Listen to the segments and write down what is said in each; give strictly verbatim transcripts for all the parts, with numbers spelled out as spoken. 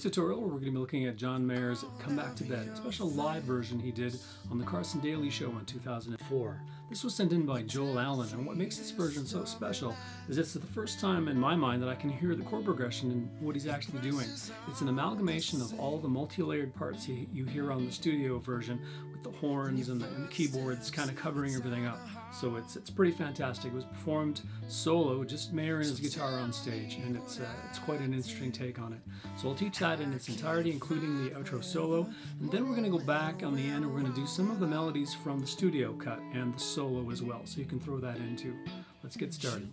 today's tutorial, we're going to be looking at John Mayer's Come Back to Bed, a special live version he did on the Carson Daly Show in two thousand four. This was sent in by Joel Allen, and what makes this version so special is it's the first time in my mind that I can hear the chord progression and what he's actually doing. It's an amalgamation of all the multi-layered parts he, you hear on the studio version, with the horns and the, and the keyboards kind of covering everything up. So it's, it's pretty fantastic. It was performed solo, just Mayer and his guitar on stage, and it's, uh, it's quite an interesting take on it. So I'll teach that in its entirety, including the outro solo, and then we're going to go back on the end and we're going to do some of the melodies from the studio cut and the solo as well, so you can throw that in too. Let's get started.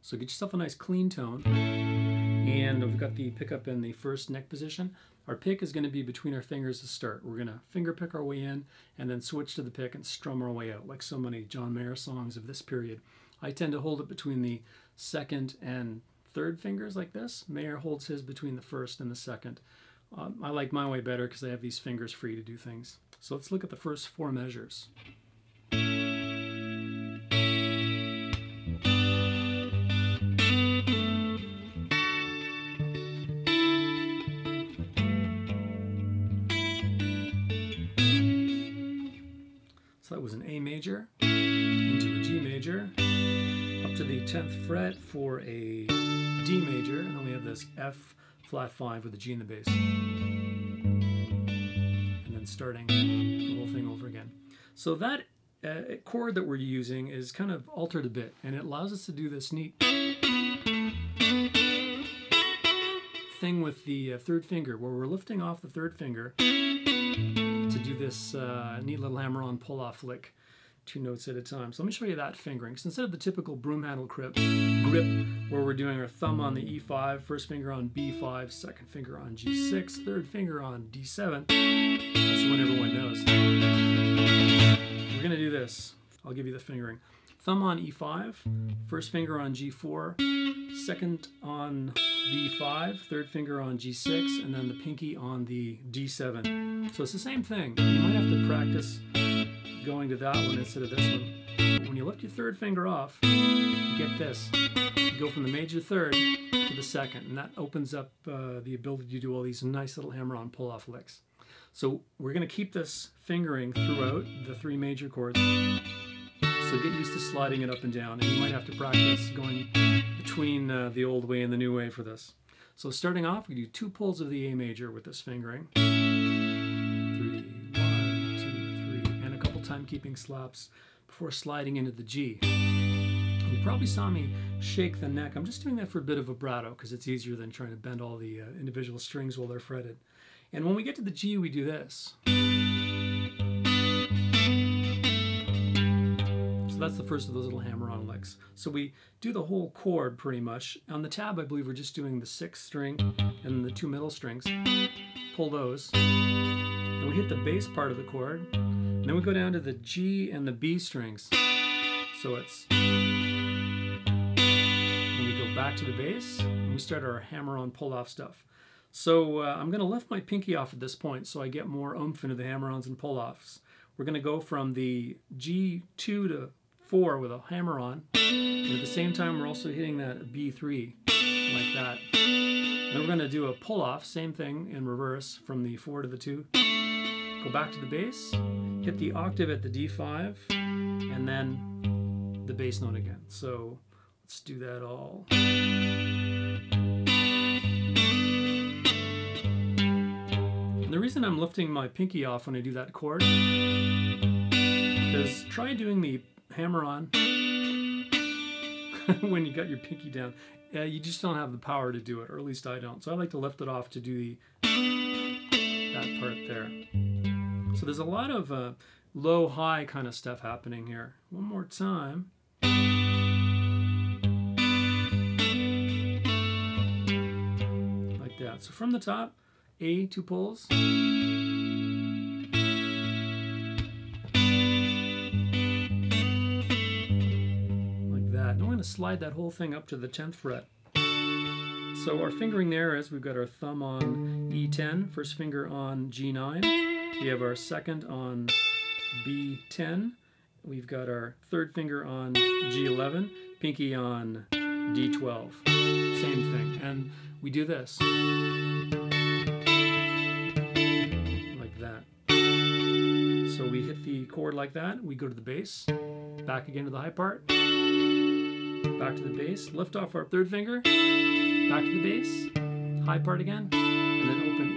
So get yourself a nice clean tone, and we've got the pickup in the first neck position. Our pick is going to be between our fingers to start. We're going to finger pick our way in and then switch to the pick and strum our way out, like so many John Mayer songs of this period. I tend to hold it between the second and third fingers like this. Mayer holds his between the first and the second. Um, I like my way better because I have these fingers free to do things. So let's look at the first four measures. So that was an A major, into a G major, up to the tenth fret for a D major, and then we have this F flat five with a G in the bass. And then starting the whole thing over again. So that uh, chord that we're using is kind of altered a bit, and it allows us to do this neat thing with the uh, third finger, where we're lifting off the third finger to do this uh, neat little hammer-on pull-off lick, two notes at a time. So let me show you that fingering. So instead of the typical broom handle grip, grip where we're doing our thumb on the E five, first finger on B five, second finger on G six, third finger on D seven, that's the one everyone knows. We're going to do this. I'll give you the fingering. Thumb on E five, first finger on G four, second on B five, third finger on G six, and then the pinky on the D seven. So it's the same thing. You might have to practice going to that one instead of this one. But when you lift your third finger off, you get this. You go from the major third to the second, and that opens up uh, the ability to do all these nice little hammer-on pull-off licks. So we're going to keep this fingering throughout the three major chords. So get used to sliding it up and down, and you might have to practice going between uh, the old way and the new way for this. So starting off, we do two pulls of the A major with this fingering. Three, one, two, three, and a couple timekeeping slaps before sliding into the G. And you probably saw me shake the neck. I'm just doing that for a bit of vibrato because it's easier than trying to bend all the uh, individual strings while they're fretted. And when we get to the G, we do this. So that's the first of those little hammer-on licks. So we do the whole chord pretty much. On the tab, I believe we're just doing the sixth string and the two middle strings. Pull those. Then we hit the bass part of the chord. And then we go down to the G and the B strings. So it's... Then we go back to the bass, and we start our hammer-on pull-off stuff. So uh, I'm going to lift my pinky off at this point so I get more oomph into the hammer-ons and pull-offs. We're going to go from the G two to four with a hammer on, and at the same time we're also hitting that B three like that. Then we're going to do a pull off, same thing in reverse, from the four to the two, go back to the bass, hit the octave at the D five, and then the bass note again. So let's do that all. And the reason I'm lifting my pinky off when I do that chord is try doing the hammer on when you got your pinky down. Uh, you just don't have the power to do it, or at least I don't. So I like to lift it off to do the that part there. So there's a lot of uh, low-high kind of stuff happening here. One more time. Like that. So from the top, A, two pulls. Slide that whole thing up to the tenth fret. So our fingering there is, we've got our thumb on E ten, first finger on G nine, we have our second on B ten, we've got our third finger on G eleven, pinky on D twelve. same thing. And we do this. Like that. So we hit the chord like that, we go to the bass, back again to the high part, back to the bass, lift off our third finger, back to the bass, high part again, and then open E.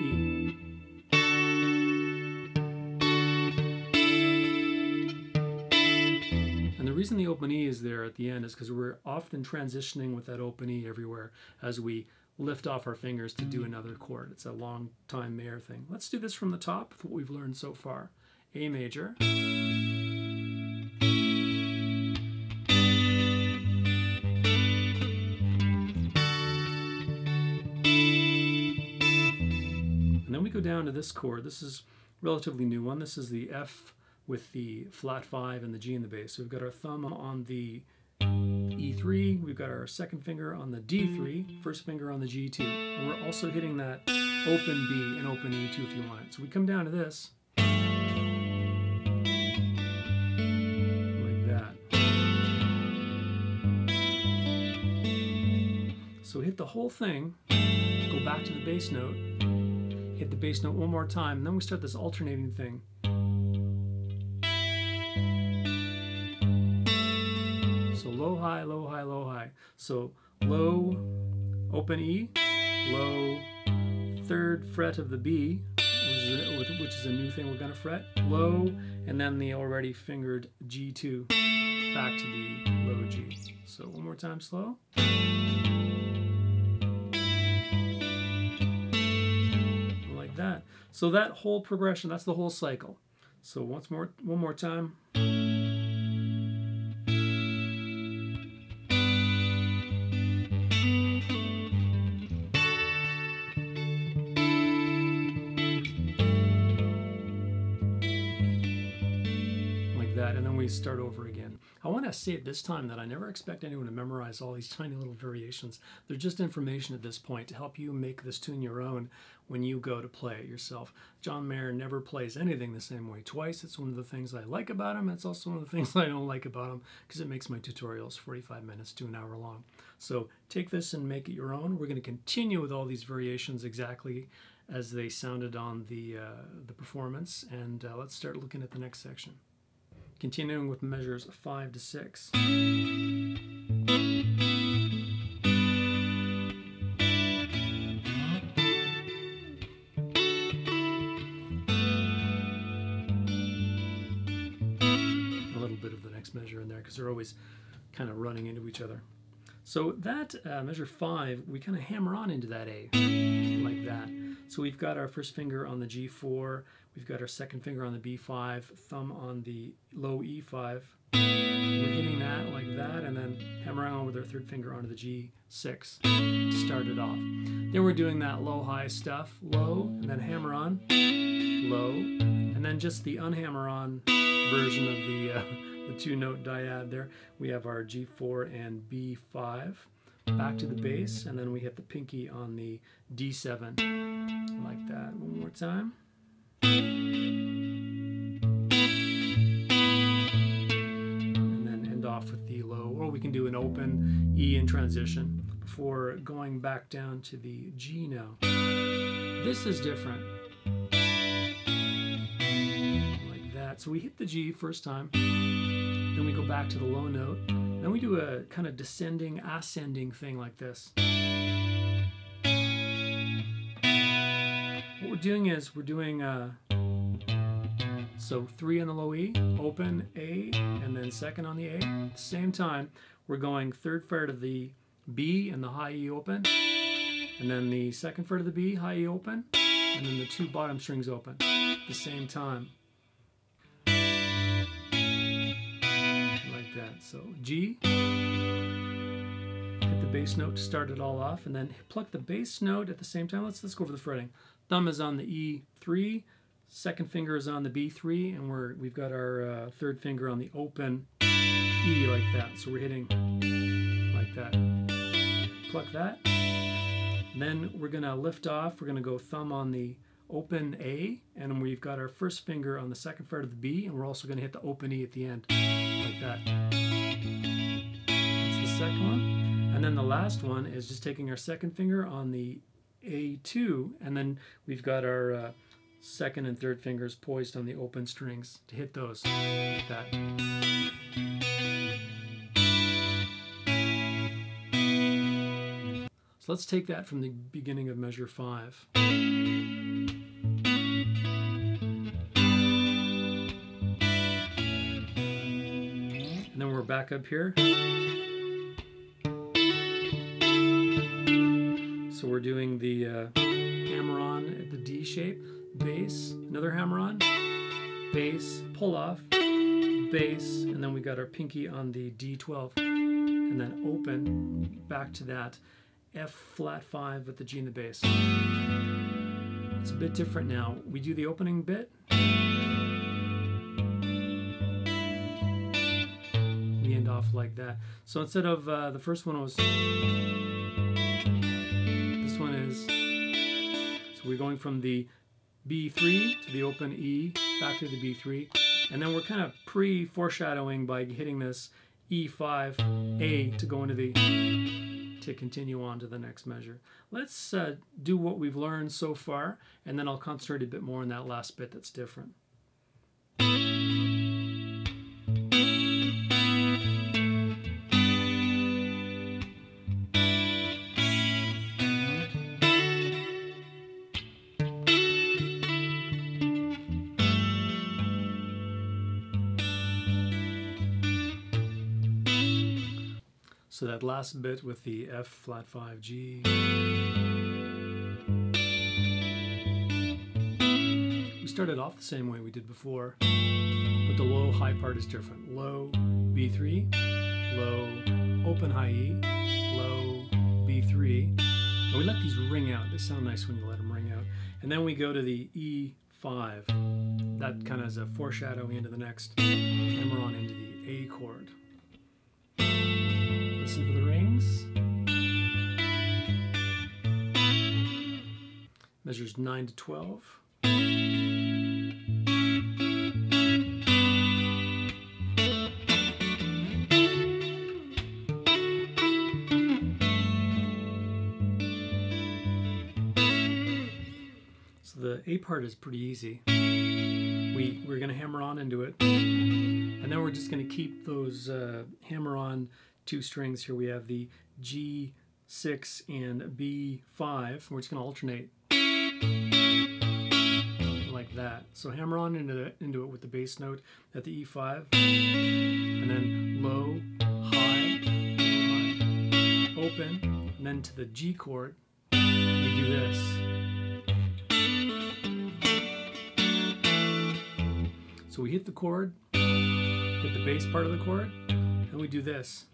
The reason the open E is there at the end is because we're often transitioning with that open E everywhere as we lift off our fingers to do another chord. It's a long time Mayer thing. Let's do this from the top with what we've learned so far. A major. And then we go down to this chord. This is a relatively new one. This is the F with the flat five and the G in the bass. So we've got our thumb on the E three, we've got our second finger on the D three, first finger on the G two. And we're also hitting that open B and open E too if you want it. So we come down to this. Like that. So hit the whole thing, go back to the bass note, hit the bass note one more time, and then we start this alternating thing. Low, high, low, high, low, high. So low, open E, low, third fret of the B, which is a, which is a new thing we're going to fret, low, and then the already fingered G two back to the low G. So one more time slow. Like that. So that whole progression, that's the whole cycle. So once more, one more time. And then we start over again. I want to say it this time that I never expect anyone to memorize all these tiny little variations. They're just information at this point to help you make this tune your own when you go to play it yourself. John Mayer never plays anything the same way twice. It's one of the things I like about him. It's also one of the things I don't like about him because it makes my tutorials forty-five minutes to an hour long. So take this and make it your own. We're going to continue with all these variations exactly as they sounded on the, uh, the performance, and uh, let's start looking at the next section. Continuing with measures five to six. A little bit of the next measure in there because they're always kind of running into each other. So that uh, measure five, we kind of hammer on into that A like that. So we've got our first finger on the G four, we've got our second finger on the B five, thumb on the low E five. We're hitting that like that, and then hammering on with our third finger onto the G six to start it off. Then we're doing that low-high stuff, low, and then hammer on, low, and then just the unhammer on version of the, uh, the two-note dyad there. We have our G four and B five, back to the bass, and then we hit the pinky on the D seven. Like that. One more time. And then end off with the low, or we can do an open E in transition before going back down to the G now. This is different. Like that. So we hit the G first time, then we go back to the low note, then we do a kind of descending, ascending thing like this. What we're doing is we're doing uh, so three on the low E, open A, and then second on the A. At the same time, we're going third fret of the B and the high E open, and then the second fret of the B, high E open, and then the two bottom strings open at the same time. Like that. So G, hit the bass note to start it all off, and then pluck the bass note at the same time. Let's let's go over the fretting. Thumb is on the E three, second finger is on the B three, and we're, we've got our uh, third finger on the open E like that. So we're hitting like that. Pluck that. And then we're going to lift off. We're going to go thumb on the open A, and we've got our first finger on the second fret of the B, and we're also going to hit the open E at the end like that. That's the second one. And then the last one is just taking our second finger on the A two, and then we've got our uh, second and third fingers poised on the open strings to hit those like that. So let's take that from the beginning of measure five. And then we're back up here. So we're doing the uh, hammer-on at the D shape, bass, another hammer-on, bass, pull-off, bass, and then we got our pinky on the D twelve, and then open, back to that F flat five with the G and the bass. It's a bit different now. We do the opening bit, we end off like that. So instead of uh, the first one was... one is, so we're going from the B three to the open E, back to the B three, and then we're kind of pre-foreshadowing by hitting this E five A to go into the, to continue on to the next measure. Let's uh, do what we've learned so far, and then I'll concentrate a bit more on that last bit that's different. So that last bit with the F flat five G. We started off the same way we did before, but the low high part is different. Low B three, low open high E, low B three. And we let these ring out. They sound nice when you let them ring out. And then we go to the E five. That kind of is a foreshadowing into the next hammer on into the A chord. Listen for the rings. Measures nine to twelve. So the A part is pretty easy. We, we're going to hammer on into it. And then we're just going to keep those uh, hammer on two strings here. We have the G six and B five. We're just going to alternate like that. So hammer on into, the, into it with the bass note at the E five, and then low, high, high, open, and then to the G chord, we do this. So we hit the chord, hit the bass part of the chord, and we do this.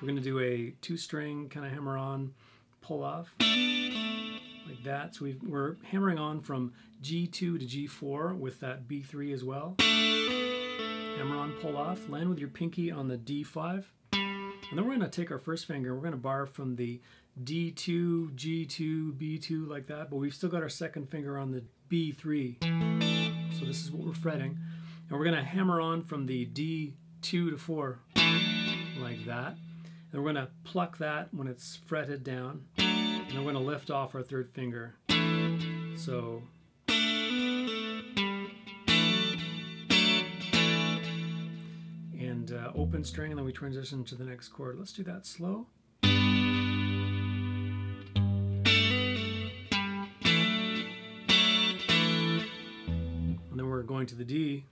We're going to do a two-string kind of hammer-on pull-off like that. So we've, we're hammering on from G two to G four with that B three as well. Hammer-on pull-off. Land with your pinky on the D five. And then we're going to take our first finger. We're going to bar from the D two, G two, B two like that. But we've still got our second finger on the B three. So this is what we're fretting. And we're going to hammer on from the D two to four like that. And we're going to pluck that when it's fretted down, and then we're going to lift off our third finger. So, and uh, open string, and then we transition to the next chord. Let's do that slow. And then we're going to the D.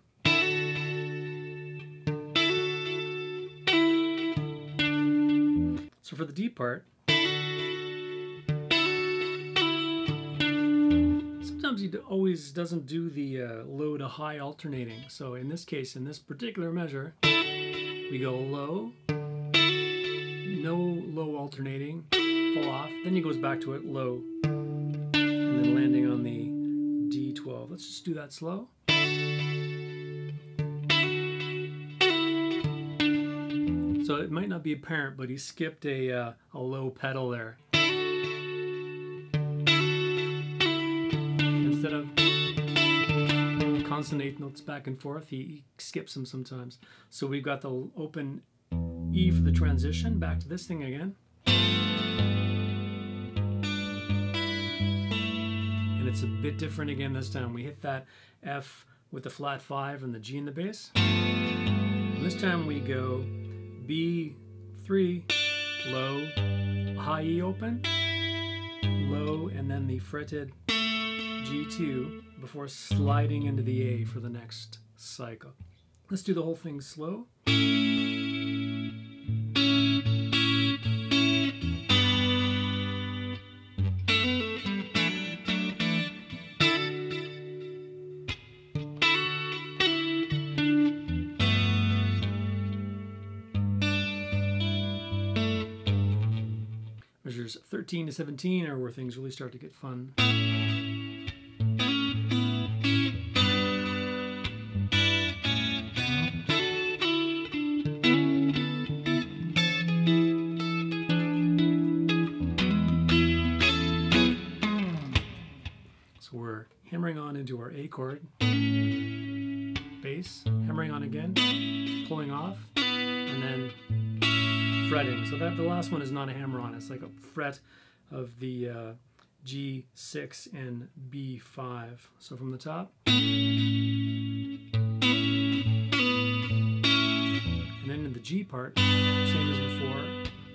So for the D part, sometimes he always doesn't do the uh, low to high alternating. So in this case, in this particular measure, we go low, no low alternating, pull off, then he goes back to it, low, and then landing on the D twelve. Let's just do that slow. So it might not be apparent, but he skipped a, uh, a low pedal there. Instead of consonant notes back and forth, he skips them sometimes. So we've got the open E for the transition, back to this thing again. And it's a bit different again this time. We hit that F with the flat five and the G in the bass. And this time we go B, three, low, high E open, low, and then the fretted G two before sliding into the A for the next cycle. Let's do the whole thing slow. Measures thirteen to seventeen are where things really start to get fun. So we're hammering on into our A chord, bass, hammering on again, pulling off, and then fretting. So that the last one is not a hammer-on, it's like a fret of the uh, G six and B five. So from the top, and then in the G part, same as before,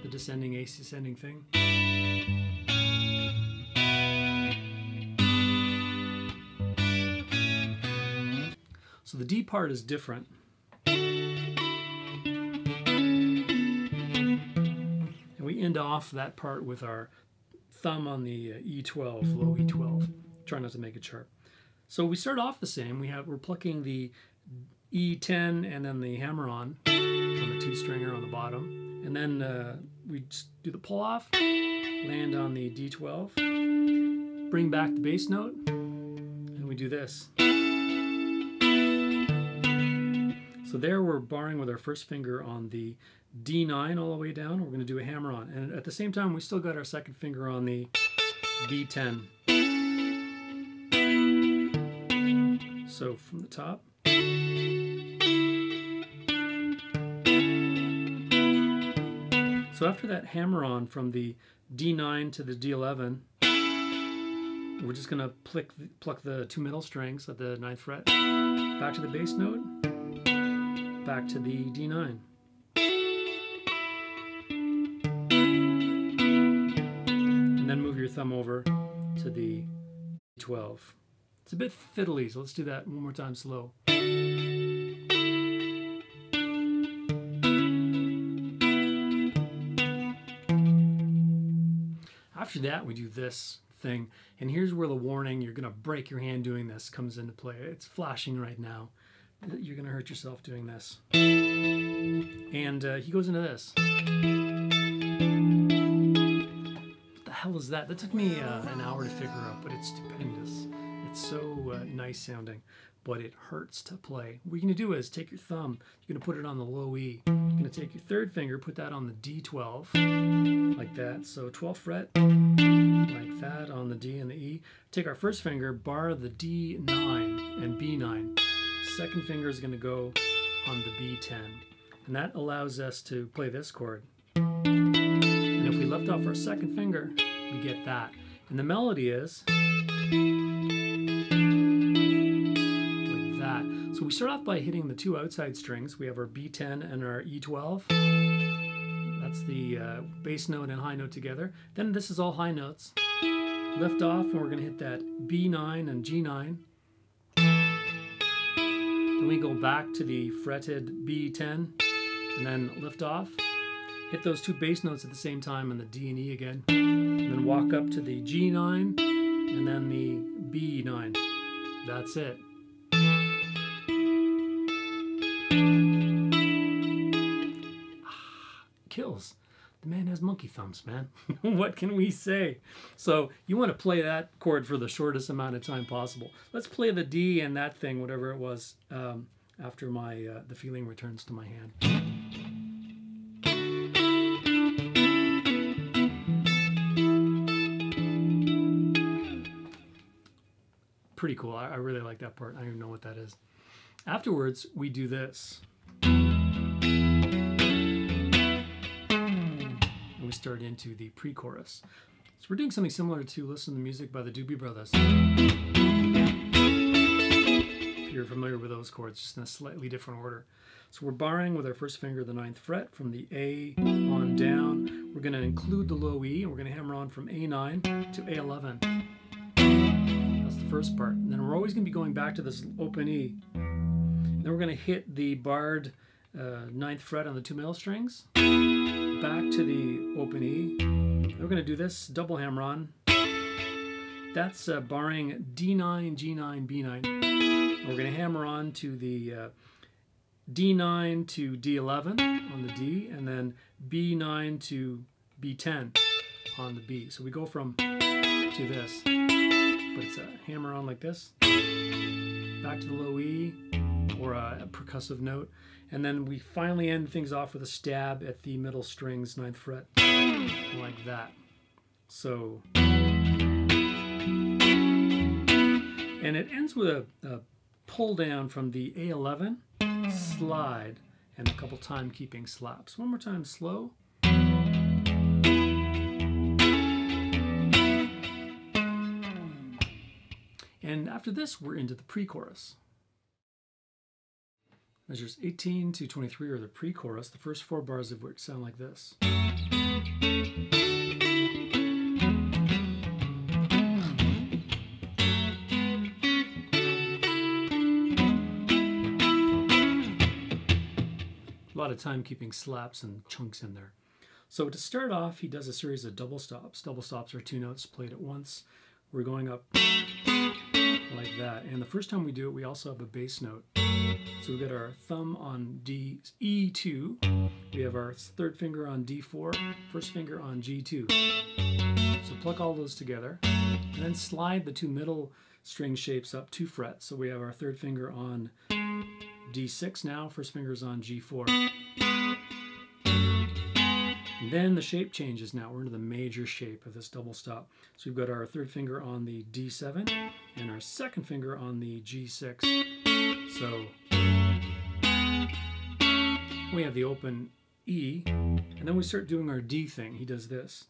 the descending A ascending thing. So the D part is different. End off that part with our thumb on the E twelve, low E twelve. Try not to make it sharp. So we start off the same. We have, we're plucking the E ten and then the hammer-on on the two-stringer on the bottom. And then uh, we just do the pull-off, land on the D twelve, bring back the bass note, and we do this. So there we're barring with our first finger on the D nine all the way down. We're going to do a hammer-on. And at the same time, we still got our second finger on the D ten. So from the top. So after that hammer-on from the D nine to the D eleven, we're just going to pluck the, pluck the two middle strings at the ninth fret, back to the bass note, back to the D nine. Your thumb over to the twelve. It's a bit fiddly, so let's do that one more time slow. After that we do this thing, and here's where the warning, you're gonna break your hand doing this, comes into play. It's flashing right now. You're gonna hurt yourself doing this. And uh, he goes into this. Hell is that? That took me uh, an hour to figure out, but it's stupendous. It's so uh, nice sounding, but it hurts to play. What you're gonna do is take your thumb, you're gonna put it on the low E. You're gonna take your third finger, put that on the D twelve, like that. So twelfth fret, like that on the D and the E. Take our first finger, bar the D nine and B nine. Second finger is gonna go on the B ten. And that allows us to play this chord. And if we left off our second finger, we get that. And the melody is like that. So we start off by hitting the two outside strings. We have our B ten and our E twelve. That's the uh, bass note and high note together. Then this is all high notes. Lift off, and we're going to hit that B nine and G nine. Then we go back to the fretted B ten, and then lift off. Hit those two bass notes at the same time on the D and E again, and then walk up to the G nine and then the B nine. That's it. Ah, kills. The man has monkey thumbs, man. What can we say? So you want to play that chord for the shortest amount of time possible. Let's play the D and that thing, whatever it was, um, after my uh, the feeling returns to my hand. Pretty cool. I, I really like that part. I don't even know what that is. Afterwards, we do this. and we start into the pre-chorus. So we're doing something similar to Listen to Music by the Doobie Brothers. If you're familiar with those chords, just in a slightly different order. So we're barring with our first finger the ninth fret from the A on down. We're going to include the low E, and we're going to hammer on from A nine to A eleven. That's the first part. And then we're always going to be going back to this open E. And then we're going to hit the barred uh, ninth fret on the two middle strings, back to the open E. And we're going to do this double hammer on. That's uh, barring D nine, G nine, B nine. And we're going to hammer on to the uh, D nine to D eleven on the D, and then B nine to B ten on the B. So we go from to this, but it's a hammer on like this, back to the low E, or a percussive note, and then we finally end things off with a stab at the middle strings, ninth fret, like that. So, and it ends with a, a pull down from the A eleven, slide, and a couple timekeeping slaps. One more time, slow. And after this, we're into the pre-chorus. Measures eighteen to twenty-three are the pre-chorus, the first four bars of which sound like this. A lot of timekeeping slaps and chunks in there. So to start off, he does a series of double stops. Double stops are two notes played at once. We're going up like that. And the first time we do it, we also have a bass note. So we've got our thumb on D, E two. We have our third finger on D four, first finger on G two. So pluck all those together. And then slide the two middle string shapes up two frets. So we have our third finger on D six now, first finger's on G four. And then the shape changes now. We're into the major shape of this double stop. So we've got our third finger on the D seven and our second finger on the G six. So we have the open E, and then we start doing our D thing. He does this.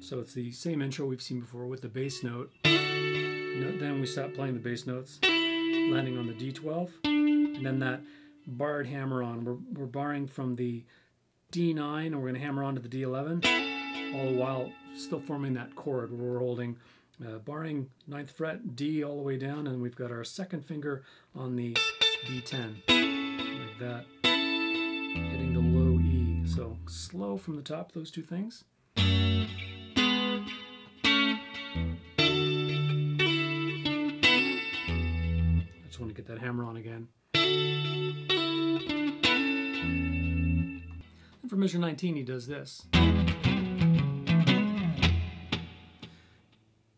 So it's the same intro we've seen before with the bass note. Then we stop playing the bass notes, landing on the D twelve, and then that barred hammer on. We're, we're barring from the D nine, and we're going to hammer on to the D eleven, all the while still forming that chord where we're holding, uh, barring ninth fret, D all the way down, and we've got our second finger on the B ten, like that, hitting the low E. So slow from the top, those two things. Want to get that hammer on again. And for measure nineteen, he does this.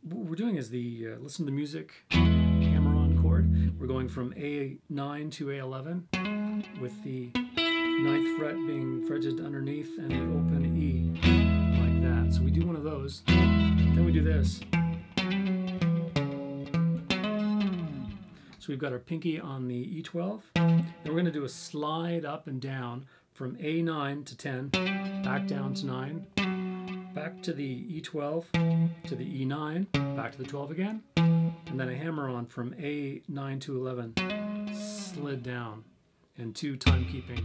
What we're doing is the uh, Listen to Music hammer on chord. We're going from A nine to A eleven with the ninth fret being fretted underneath and the open E like that. So we do one of those, then we do this. We've got our pinky on the E twelve, and we're going to do a slide up and down from A nine to ten, back down to nine, back to the E twelve, to the E nine, back to the twelve again, and then a hammer on from A nine to eleven, slid down, and two timekeeping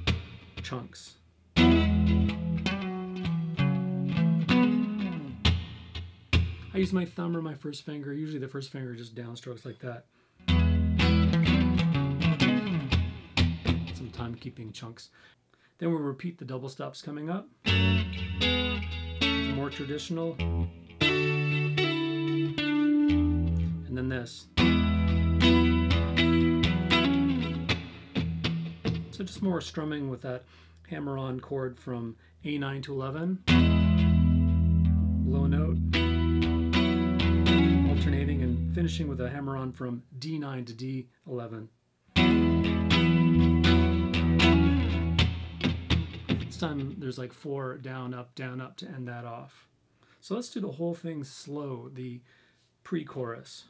chunks. I use my thumb or my first finger, usually the first finger, just downstrokes like that. Timekeeping chunks. Then we'll repeat the double stops coming up. More traditional. And then this. So just more strumming with that hammer-on chord from A nine to eleven. Low note. Alternating and finishing with a hammer-on from D nine to D eleven. Time there's like four down, up, down, up to end that off. So let's do the whole thing slow, the pre-chorus.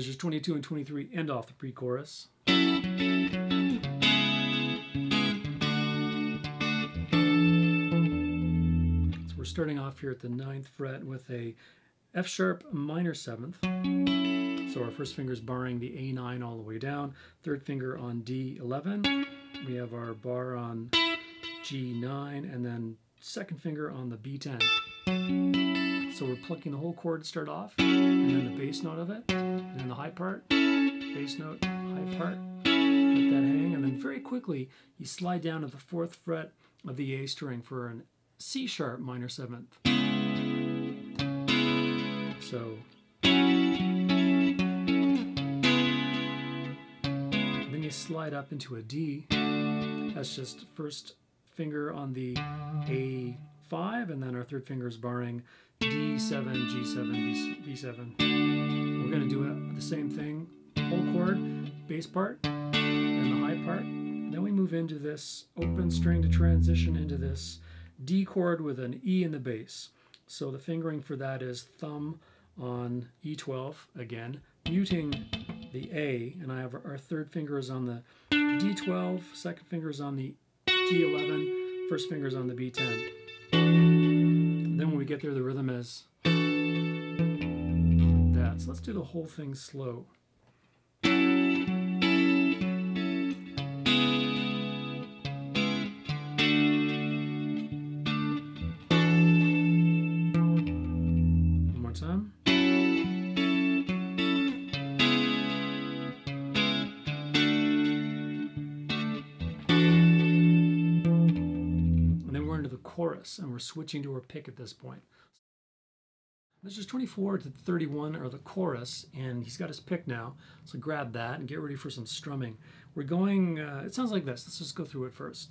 Measures twenty-two and twenty-three end off the pre-chorus. So we're starting off here at the ninth fret with a F sharp minor seventh. So our first finger is barring the A nine all the way down. Third finger on D eleven. We have our bar on G nine, and then second finger on the B ten. So we're plucking the whole chord to start off, and then the bass note of it, and then the high part, bass note, high part, let that hang, and then very quickly you slide down to the fourth fret of the A string for an C sharp minor seventh. So and then you slide up into a D. That's just first finger on the A five, and then our third finger is barring D seven, G seven, B seven. We're going to do it the same thing, whole chord, bass part, then the high part. Then we move into this open string to transition into this D chord with an E in the bass. So the fingering for that is thumb on E twelve, again, muting the A, and I have our third finger is on the D twelve, second finger is on the G eleven, first finger is on the B ten. Then when we get there, the rhythm is like that. So let's do the whole thing slow. One more time. Chorus, and we're switching to our pick at this point. Measures twenty-four to thirty-one are the chorus, and he's got his pick now, so grab that and get ready for some strumming. We're going, uh, it sounds like this. Let's just go through it first.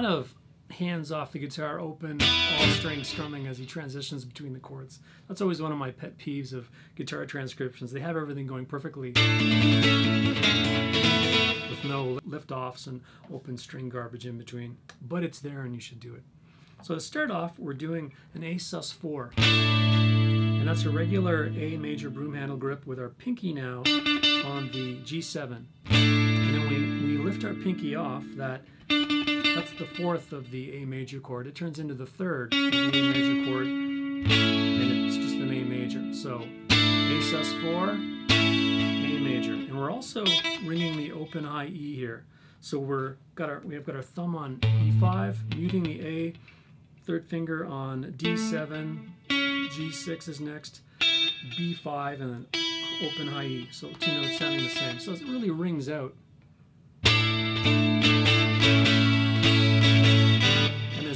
Of hands off the guitar, open, all string strumming as he transitions between the chords. That's always one of my pet peeves of guitar transcriptions. They have everything going perfectly with no lift-offs and open string garbage in between, but it's there and you should do it. So to start off, we're doing an A sus four, and that's a regular A major broom handle grip with our pinky now on the G seven. And then we, we lift our pinky off that. That's the fourth of the A major chord. It turns into the third of the A major chord, and it's just an A major. So A sus four, A major, and we're also ringing the open high E here. So we're got our we have got our thumb on E five, muting the A, third finger on D seven, G six is next, B five, and then open high E. So two notes sounding the same. So it really rings out.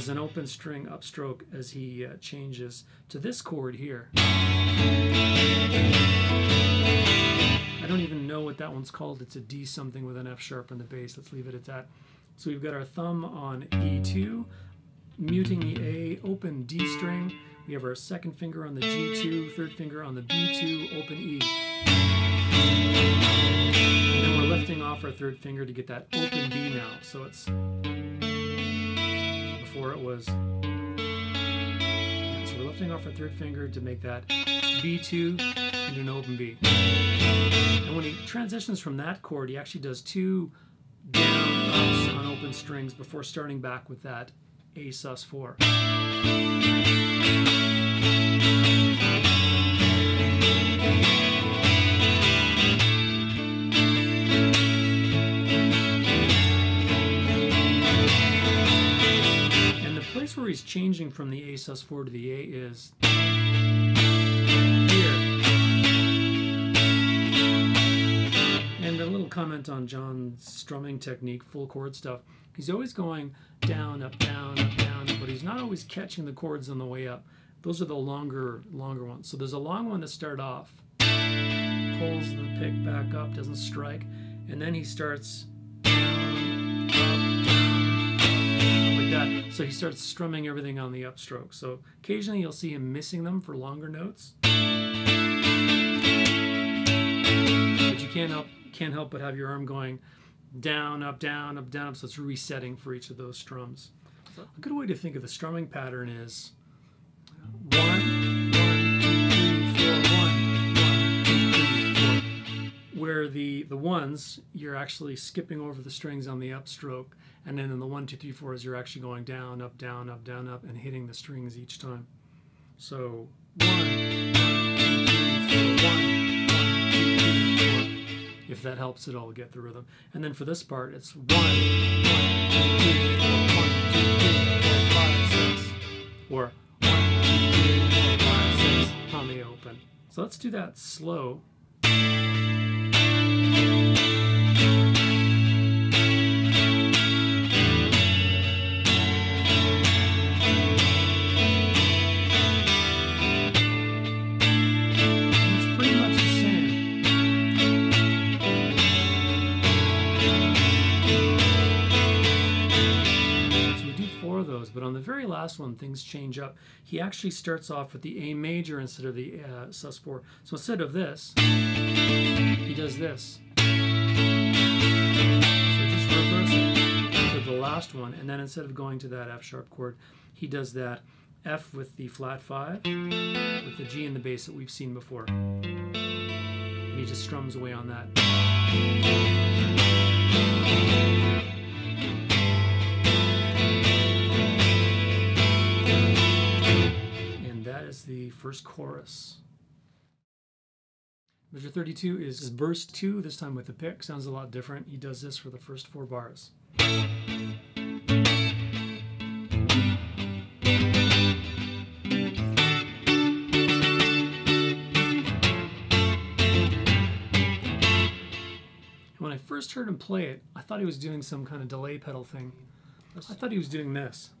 An open string upstroke as he uh, changes to this chord here. I don't even know what that one's called. It's a D something with an F sharp in the bass. Let's leave it at that. So we've got our thumb on E two, muting the A, open D string. We have our second finger on the G two, third finger on the B two, open E. And then we're lifting off our third finger to get that open B now. So it's Before it was. So we're lifting off our third finger to make that B two into an open B. And when he transitions from that chord, he actually does two down ups on open strings before starting back with that A sus four. Where he's changing from the A sus four to the A is here. And a little comment on John's strumming technique, full chord stuff. He's always going down, up, down, up, down, but he's not always catching the chords on the way up. Those are the longer, longer ones. So there's a long one to start off. Pulls the pick back up, doesn't strike, and then he starts down, up, down. that. So he starts strumming everything on the upstroke. So occasionally you'll see him missing them for longer notes. But you can't help, can't help but have your arm going down, up, down, up, down, up. So it's resetting for each of those strums. So a good way to think of the strumming pattern is one, one, two, three, four, one, one, two, three, four. Where the, the ones, you're actually skipping over the strings on the upstroke. And then in the one, two, three, four is you're actually going down, up, down, up, down, up, and hitting the strings each time. So one, one, two, three, four, one, one, two, three, four. If that helps at all get the rhythm. And then for this part, it's one, one, two, three, four, one, two, three, four, five, six. Or one, two, three, four, five, six on the open. So let's do that slow. Very last one, things change up. He actually starts off with the A major instead of the uh, sus four. So instead of this, he does this. So just reverse it for the last one, and then instead of going to that F sharp chord, he does that F with the flat five, with the G in the bass that we've seen before. And he just strums away on that. The first chorus. Measure thirty-two is his burst two, this time with the pick. Sounds a lot different. He does this for the first four bars. When I first heard him play it, I thought he was doing some kind of delay pedal thing. I thought he was doing this.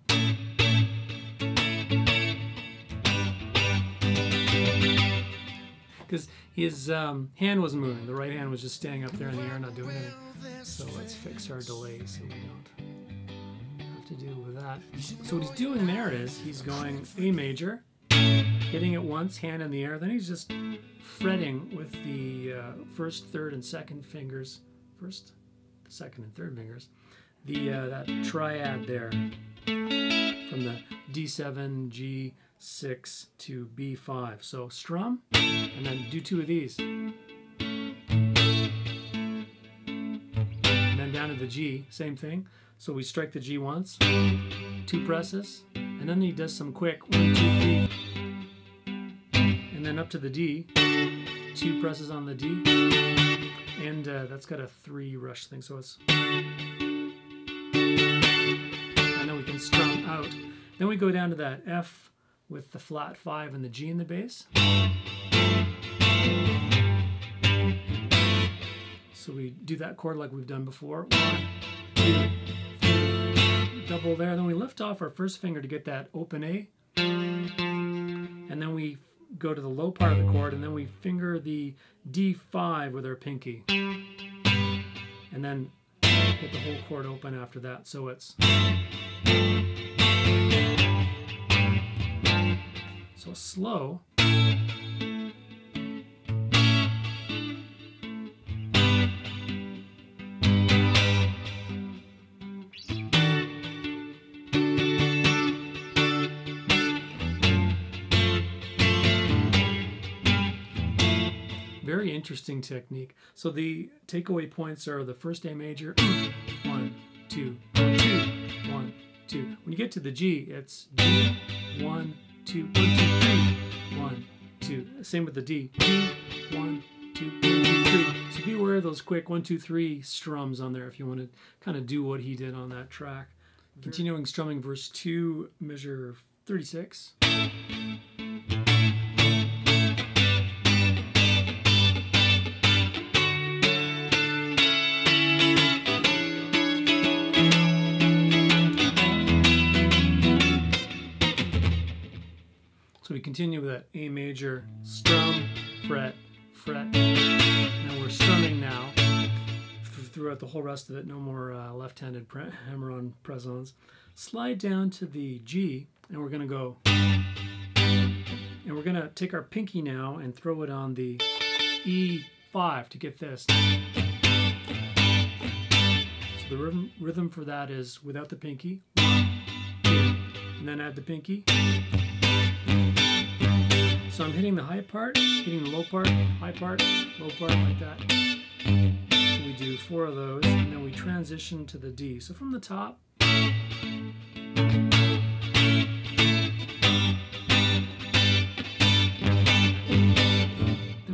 Because his um, hand wasn't moving. The right hand was just standing up there in the air, not doing anything. So let's fix our delay so we don't have to deal with that. So what he's doing there is he's going A major, hitting it once, hand in the air. Then he's just fretting with the uh, first, third, and second fingers. First, second, and third fingers. The uh, that triad there from the D seven, G, six to B five. So strum and then do two of these. And then down to the G, same thing. So we strike the G once, two presses, and then he does some quick one, two, three. And then up to the D, two presses on the D. And uh, that's got a three rush thing, so it's. And then we can strum out. Then we go down to that F with the flat five and the G in the bass. So we do that chord like we've done before. One, two, three, double there. Then we lift off our first finger to get that open A. And then we go to the low part of the chord, and then we finger the D five with our pinky. And then get the whole chord open after that. So it's. So slow. Very interesting technique. So the takeaway points are the first A major, one, two, two, one, two. When you get to the G, it's G, one, two, one, two, three, one, two. Same with the D. D, one, two, one, two, three. So beware of those quick one, two, three strums on there if you want to kind of do what he did on that track. Continuing strumming verse two, measure thirty-six. So we continue with that A major, strum, fret, fret. Now we're strumming now throughout the whole rest of it. No more uh, left-handed hammer-on press-ons. slide down to the G, and we're going to go, and we're going to take our pinky now and throw it on the E five to get this. So the rhythm, rhythm for that is without the pinky, one, two, and then add the pinky. So I'm hitting the high part, hitting the low part, high part, low part, like that. So we do four of those, and then we transition to the D. So from the top, then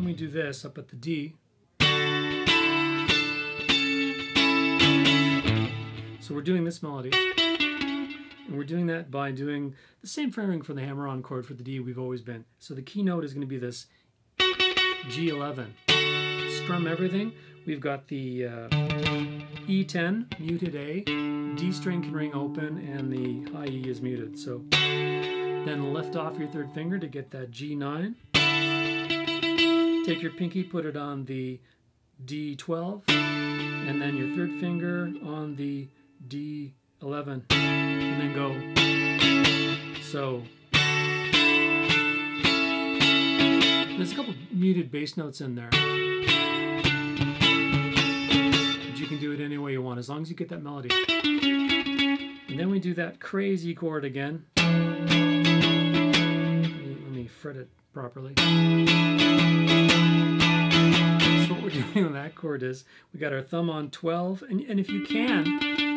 we do this up at the D. So we're doing this melody. And we're doing that by doing the same fingering for the hammer-on chord for the D we've always been. So the keynote is going to be this G eleven. Strum everything. We've got the uh, E ten, muted A, D string can ring open, and the high E is muted. So then lift off your third finger to get that G nine. Take your pinky, put it on the D twelve, and then your third finger on the D eleven. And then go. So there's a couple muted bass notes in there, but you can do it any way you want as long as you get that melody. And then we do that crazy chord again. Let me fret it properly. So what we're doing on that chord is we got our thumb on twelve, and, and if you can,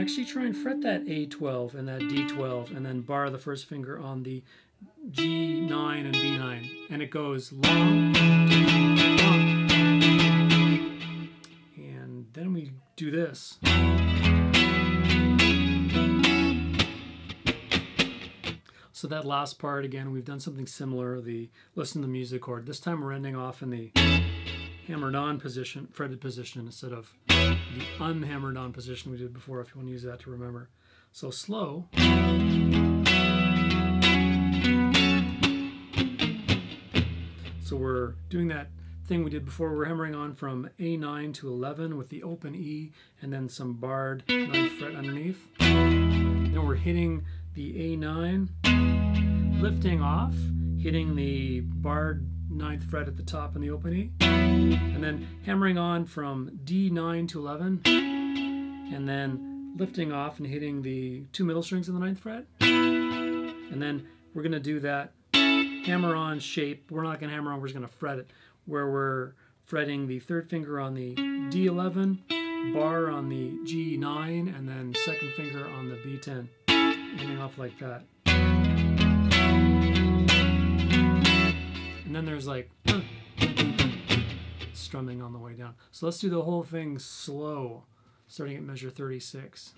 actually try and fret that A twelve and that D twelve, and then bar the first finger on the G nine and B nine, and it goes long, long. And then we do this. So that last part, again, we've done something similar, the listen to the music chord. This time we're ending off in the hammered on position, fretted position, instead of the unhammered on position we did before, if you want to use that to remember. So slow. So we're doing that thing we did before. We're hammering on from A nine to eleven with the open E and then some barred ninth fret underneath. Then we're hitting the A nine, lifting off, hitting the barred ninth fret at the top in the open E, and then hammering on from D nine to eleven, and then lifting off and hitting the two middle strings in the ninth fret. And then we're going to do that hammer on shape. We're not going to hammer on, we're just going to fret it, where we're fretting the third finger on the D eleven, bar on the G nine, and then second finger on the B ten, ending off like that. And then there's like uh, strumming on the way down. So let's do the whole thing slow, starting at measure thirty-six.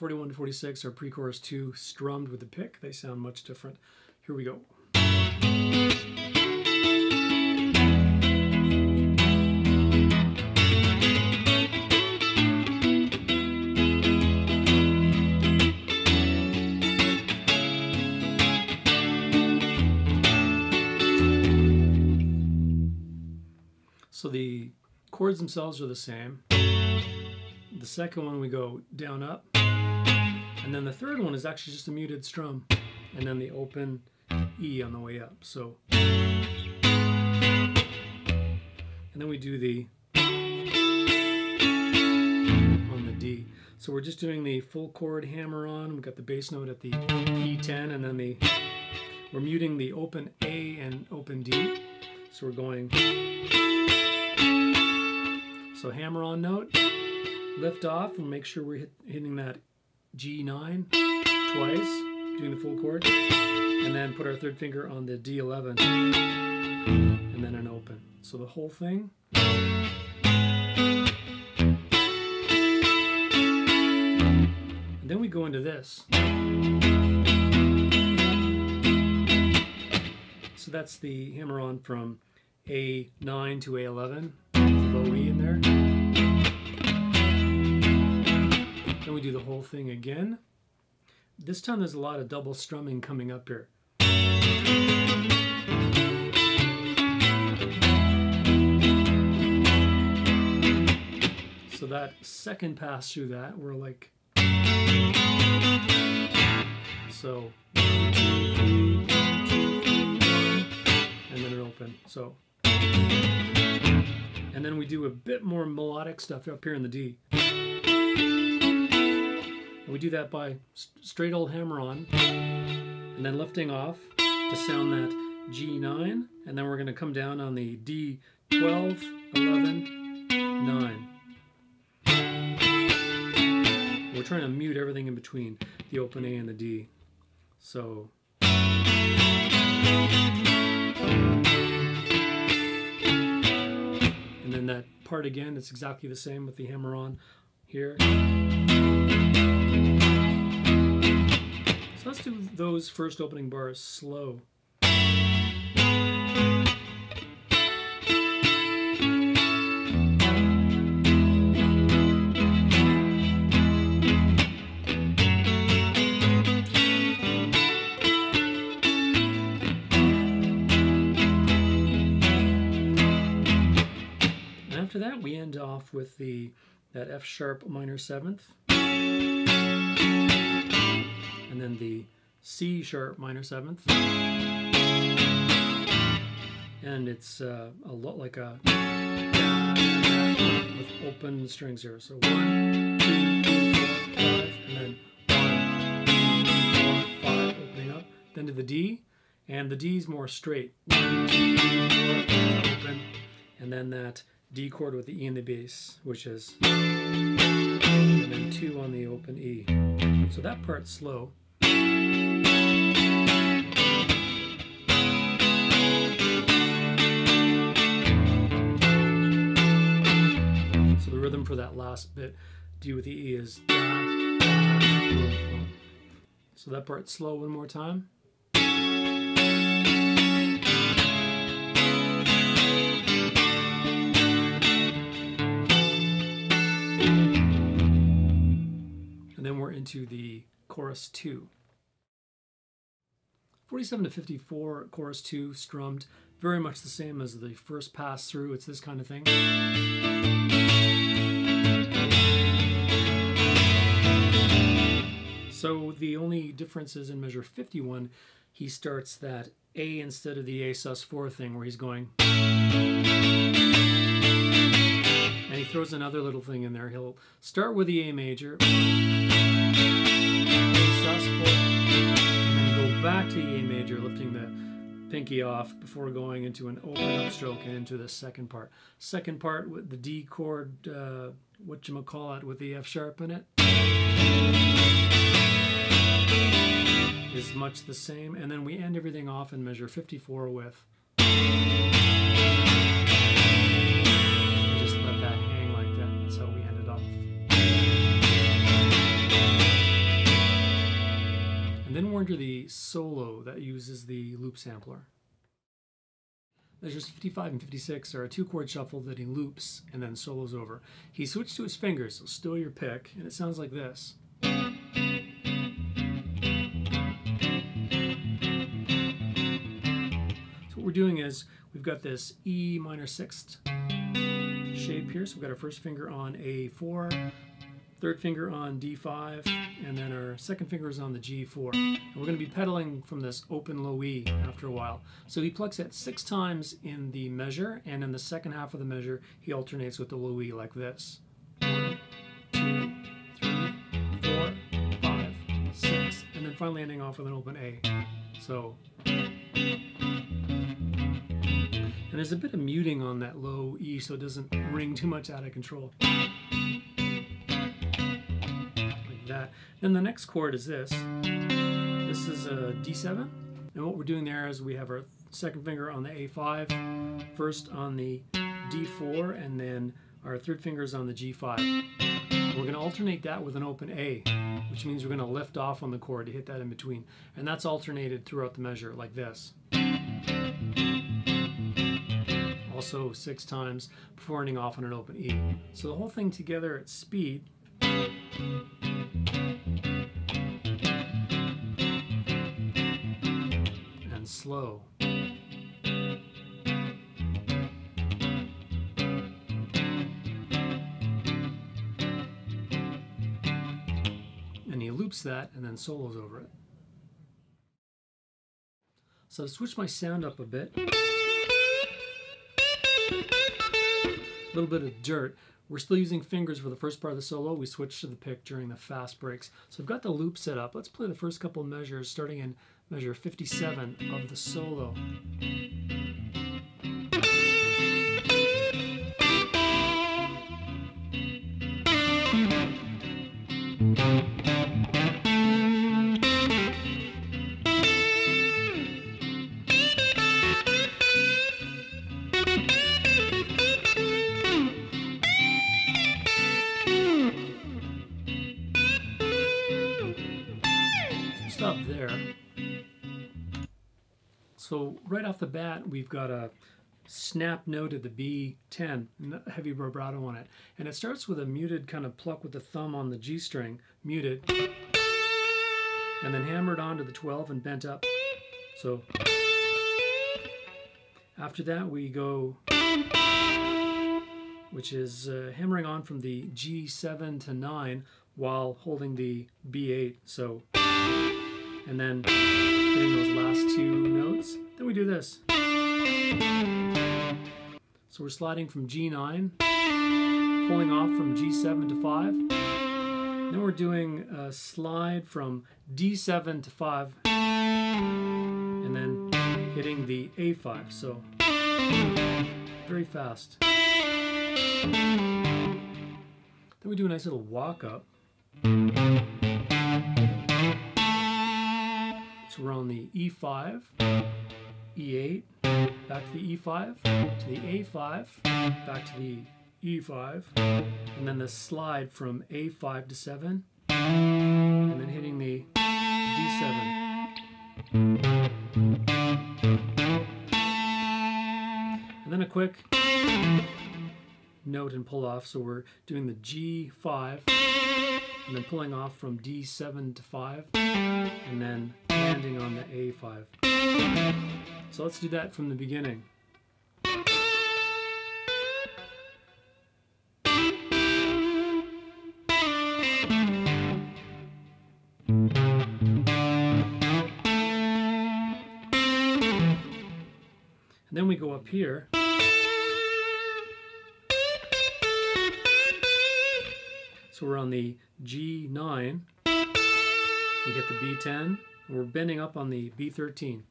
forty-one to forty-six are pre-chorus two strummed with a pick. They sound much different. Here we go. So the chords themselves are the same. The second one we go down up. And then the third one is actually just a muted strum, and then the open E on the way up. So, and then we do the on the D. So we're just doing the full chord hammer on. We've got the bass note at the E ten, and then the we're muting the open A and open D. So we're going, so hammer on note, lift off, and make sure we're hit, hitting that G nine twice, doing the full chord, and then put our third finger on the D eleven, and then an open. So the whole thing. And then we go into this. So that's the hammer on from A nine to A eleven, low E in there. Then we do the whole thing again. This time there's a lot of double strumming coming up here. So that second pass through that, we're like, so, and then it open, so. And then we do a bit more melodic stuff up here in the D. And we do that by straight old hammer-on, and then lifting off to sound that G nine, and then we're gonna come down on the D twelve, eleven, nine. We're trying to mute everything in between the open A and the D. So. And then that part again, it's exactly the same with the hammer on here. So let's do those first opening bars slow. That we end off with the that F sharp minor seventh, and then the C sharp minor seventh, and it's uh, a lot like a with open strings here. So one, two, three, four, five, and then one, two, three, four, five, opening up. Then to the D, and the D is more straight. One, two, three, four, open, and then that D chord with the E in the bass, which is, and then two on the open E. So that part's slow. So the rhythm for that last bit, D with the E, is da, da, da. So that part's slow one more time. Then we're into the chorus two. forty-seven to fifty-four, chorus two, strummed, very much the same as the first pass through. It's this kind of thing. So the only difference is in measure fifty-one, he starts that A instead of the A sus four thing where he's going. And he throws another little thing in there. He'll start with the A major. And then go back to the A major, lifting the pinky off before going into an open upstroke and into the second part. Second part with the D chord, uh, whatchamacallit, with the F sharp in it, is much the same. And then we end everything off in measure fifty-four with. Just let that hang like that. That's how we end it off. Then we're into the solo that uses the loop sampler. Measures fifty-five and fifty-six are a two-chord shuffle that he loops and then solos over. He switched to his fingers, so still your pick, and it sounds like this. So what we're doing is we've got this E minor sixth shape here, so we've got our first finger on A four, third finger on D five, and then our second finger is on the G four. And we're going to be pedaling from this open low E after a while. So he plucks it six times in the measure, and in the second half of the measure, he alternates with the low E like this. One, two, three, four, five, six, and then finally ending off with an open A. So, and there's a bit of muting on that low E so it doesn't ring too much out of control. That. Then the next chord is this. This is a D seven, and what we're doing there is we have our second finger on the A five, first on the D four, and then our third finger is on the G five. And we're going to alternate that with an open A, which means we're going to lift off on the chord to hit that in between, and that's alternated throughout the measure like this. And Also six times before ending off on an open E. So the whole thing together at speed. And slow. And he loops that and then solos over it. So I've switched my sound up a bit. A little bit of dirt. We're still using fingers for the first part of the solo. We switched to the pick during the fast breaks. So I've got the loop set up. Let's play the first couple of measures starting in measure fifty-seven of the solo. So right off the bat, we've got a snap note at the B ten, heavy vibrato on it. And it starts with a muted kind of pluck with the thumb on the G string, muted, and then hammered onto the twelve and bent up. So after that, we go, which is uh, hammering on from the G seven to nine while holding the B eight. So, and then hitting those last two notes. Then we do this. So we're sliding from G nine, pulling off from G seven to five. Then we're doing a slide from D seven to five, and then hitting the A five. So very fast. Then we do a nice little walk up. So we're on the E five, E eight, back to the E five, to the A five, back to the E five, and then the slide from A five to seven, and then hitting the D seven. And then a quick note and pull off, so we're doing the G five, and then pulling off from D seven to five, and then landing on the A five. So let's do that from the beginning. And then we go up here. So we're on the G nine, we get the B ten, and we're bending up on the B thirteen,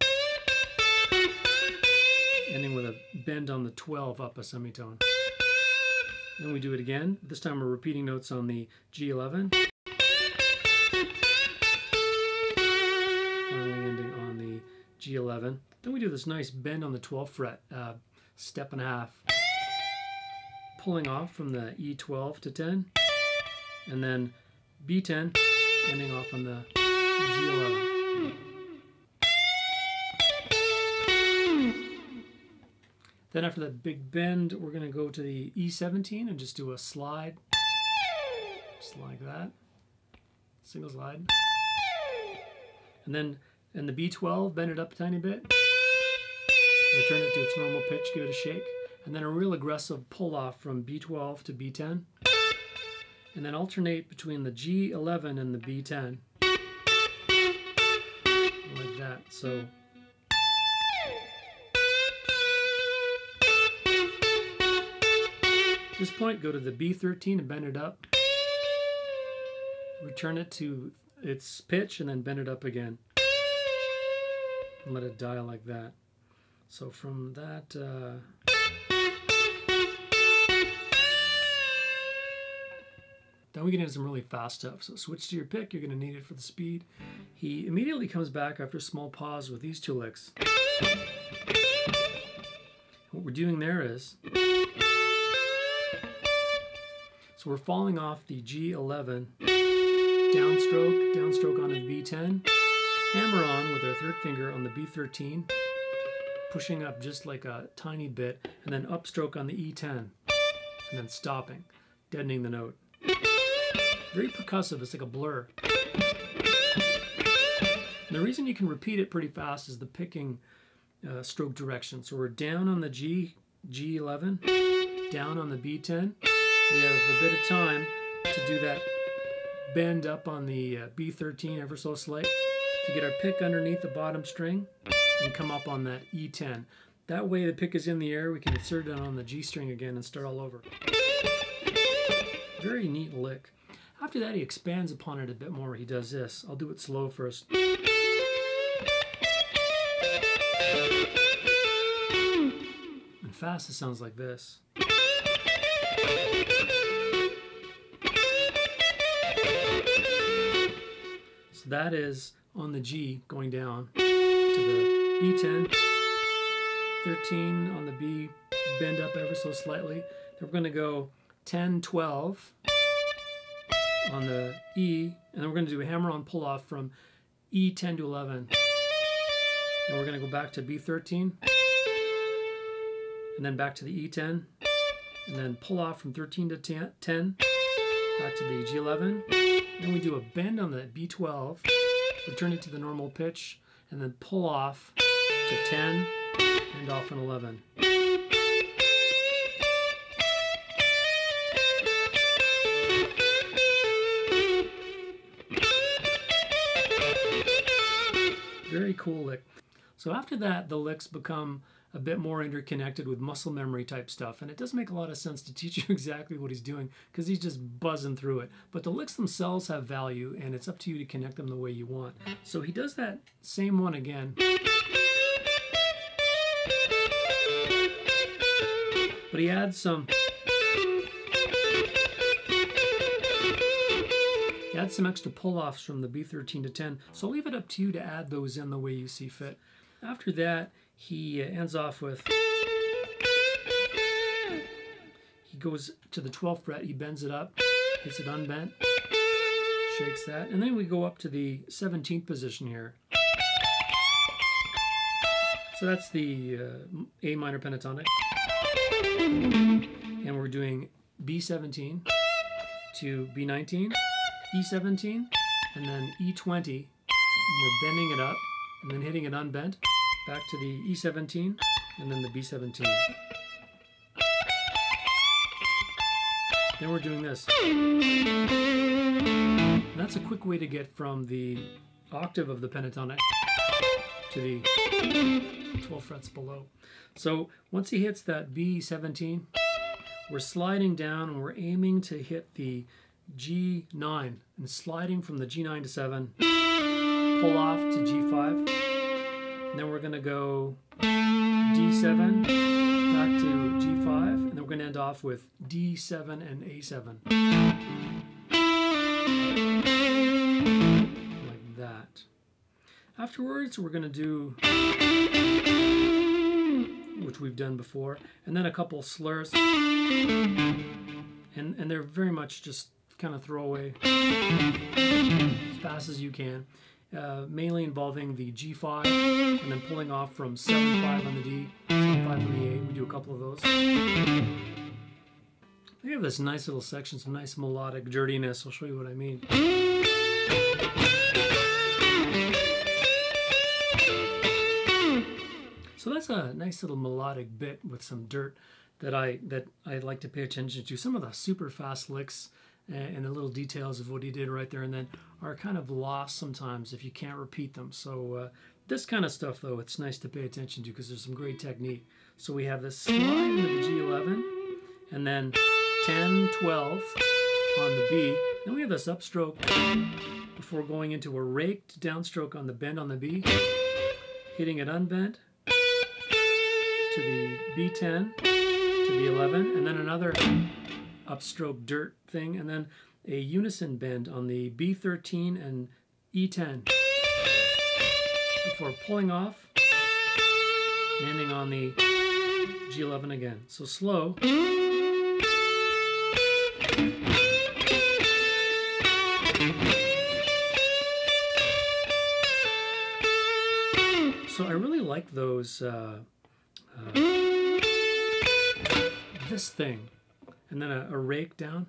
ending with a bend on the twelve up a semitone. Then we do it again. This time we're repeating notes on the G eleven, finally ending on the G eleven. Then we do this nice bend on the twelfth fret, uh, step and a half, pulling off from the E twelve to ten, and then B ten, ending off on the G eleven. Then after that big bend, we're going to go to the E seventeen and just do a slide, just like that, single slide. And then in the B twelve, bend it up a tiny bit, return it to its normal pitch, give it a shake, and then a real aggressive pull off from B twelve to B ten. And then alternate between the G eleven and the B ten. Like that, so. At this point, go to the B thirteen and bend it up. Return it to its pitch and then bend it up again. And let it die like that. So from that, uh, then we get into some really fast stuff. So switch to your pick, you're gonna need it for the speed. He immediately comes back after a small pause with these two licks. What we're doing there is, so we're falling off the G eleven, downstroke, downstroke onto the B ten, hammer on with our third finger on the B thirteen, pushing up just like a tiny bit, and then upstroke on the E ten, and then stopping, deadening the note. Very percussive, it's like a blur. And the reason you can repeat it pretty fast is the picking uh, stroke direction. So we're down on the G, G eleven, down on the B ten. We have a bit of time to do that bend up on the uh, B thirteen ever so slight to get our pick underneath the bottom string and come up on that E ten. That way the pick is in the air, we can insert it on the G string again and start all over. Very neat lick. After that he expands upon it a bit more. He does this. I'll do it slow first. And fast it sounds like this. So that is on the G going down to the B ten, thirteen on the B, bend up ever so slightly. Then we're going to go ten, twelve on the E, and then we're going to do a hammer-on pull-off from E ten to eleven. And we're going to go back to B thirteen, and then back to the E ten, and then pull off from thirteen to ten, back to the G eleven. Then we do a bend on the B twelve, return it to the normal pitch, and then pull off to ten and off an eleven. Very cool lick. So after that, the licks become a bit more interconnected with muscle memory type stuff, and it doesn't make a lot of sense to teach you exactly what he's doing because he's just buzzing through it. But the licks themselves have value, and it's up to you to connect them the way you want. So he does that same one again. But he adds some... Add some extra pull-offs from the B thirteen to ten, so leave it up to you to add those in the way you see fit. After that, he ends off with... He goes to the twelfth fret, he bends it up, hits it unbent, shakes that, and then we go up to the seventeenth position here. So that's the uh, A minor pentatonic. And we're doing B seventeen to B nineteen. E seventeen, and then E twenty, and we're bending it up, and then hitting it unbent, back to the E seventeen, and then the B seventeen. Then we're doing this. And that's a quick way to get from the octave of the pentatonic to the twelve frets below. So once he hits that B seventeen, we're sliding down, and we're aiming to hit the G nine, and sliding from the G nine to seven, pull off to G five, and then we're going to go D seven, back to G five, and then we're going to end off with D seven and A seven. Like that. Afterwards, we're going to do, which we've done before, and then a couple slurs, and, and they're very much just kind of throw away as fast as you can, uh, mainly involving the G five and then pulling off from seven five on the D, seven five on the A. We do a couple of those. They have this nice little section, some nice melodic dirtiness. I'll show you what I mean. So that's a nice little melodic bit with some dirt that I that I like to pay attention to. Some of the super fast licks and the little details of what he did right there and then are kind of lost sometimes if you can't repeat them. So uh, this kind of stuff, though, it's nice to pay attention to because there's some great technique. So we have this slide into the G eleven, and then ten, twelve on the B. Then we have this upstroke before going into a raked downstroke on the bend on the B, hitting it unbent to the B ten, to the eleven, and then another upstroke dirt thing, and then a unison bend on the B thirteen and E ten before pulling off and ending on the G eleven again. So slow. So I really like those uh, uh, this thing, and then a, a rake down.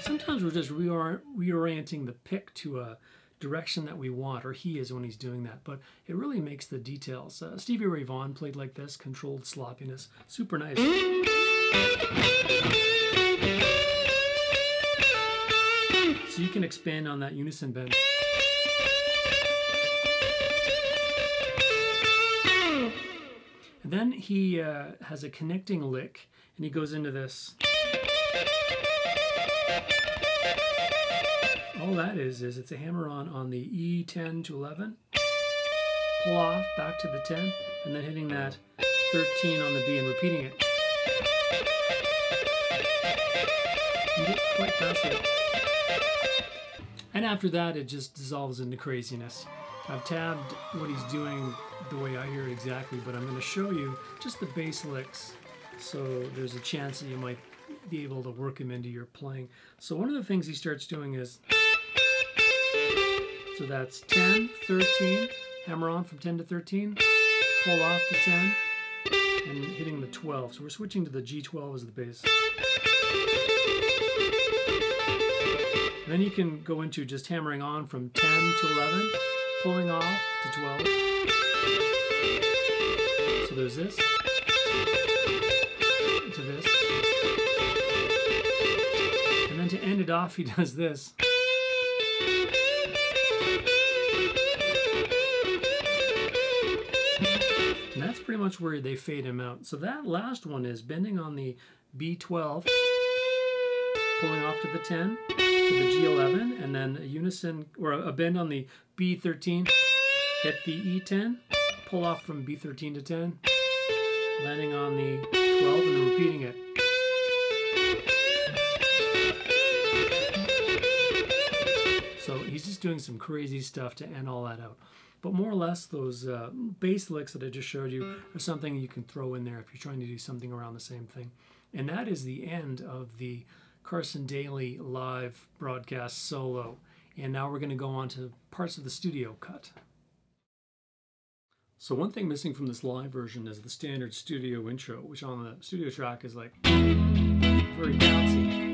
Sometimes we're just reor reorienting the pick to a direction that we want, or he is when he's doing that, but it really makes the details. Uh, Stevie Ray Vaughan played like this, controlled sloppiness, super nice. So you can expand on that unison bend. And then he uh, has a connecting lick, and he goes into this. All that is, is it's a hammer-on on the E ten to eleven, pull off, back to the ten, and then hitting that thirteen on the B and repeating it. You get quite fast here. And after that, it just dissolves into craziness. I've tabbed what he's doing the way I hear it exactly, but I'm going to show you just the bass licks, so there's a chance that you might be able to work him into your playing. So one of the things he starts doing is, so that's ten, thirteen, hammer on from ten to thirteen, pull off to ten, and hitting the twelve. So we're switching to the G twelve as the bass. And then you can go into just hammering on from ten to eleven, pulling off to twelve. So there's this, to this. And then to end it off, he does this. And that's pretty much where they fade him out. So that last one is bending on the B twelve, pulling off to the ten, to the G eleven, and then a unison, or a bend on the B thirteen, hit the E ten, pull off from B thirteen to ten, landing on the twelve and repeating it. So he's just doing some crazy stuff to end all that out. But more or less, those uh, bass licks that I just showed you are something you can throw in there if you're trying to do something around the same thing. And that is the end of the Carson Daly live broadcast solo. And now we're going to go on to parts of the studio cut. So one thing missing from this live version is the standard studio intro, which on the studio track is like very bouncy.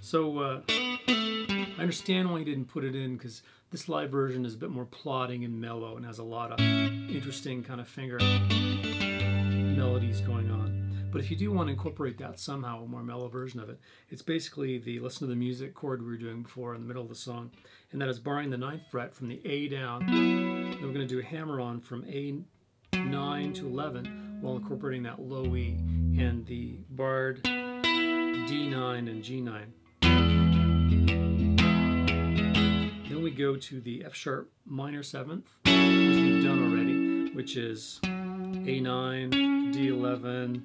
So uh, I understand why he didn't put it in, because this live version is a bit more plodding and mellow and has a lot of interesting kind of finger melodies going on. But if you do want to incorporate that somehow, a more mellow version of it, it's basically the listen to the music chord we were doing before in the middle of the song, and that is barring the ninth fret from the A down. And we're going to do a hammer-on from A nine to eleven while incorporating that low E and the barred D nine and G nine. Then we go to the F sharp minor seventh, which we've done already, which is A nine, D eleven,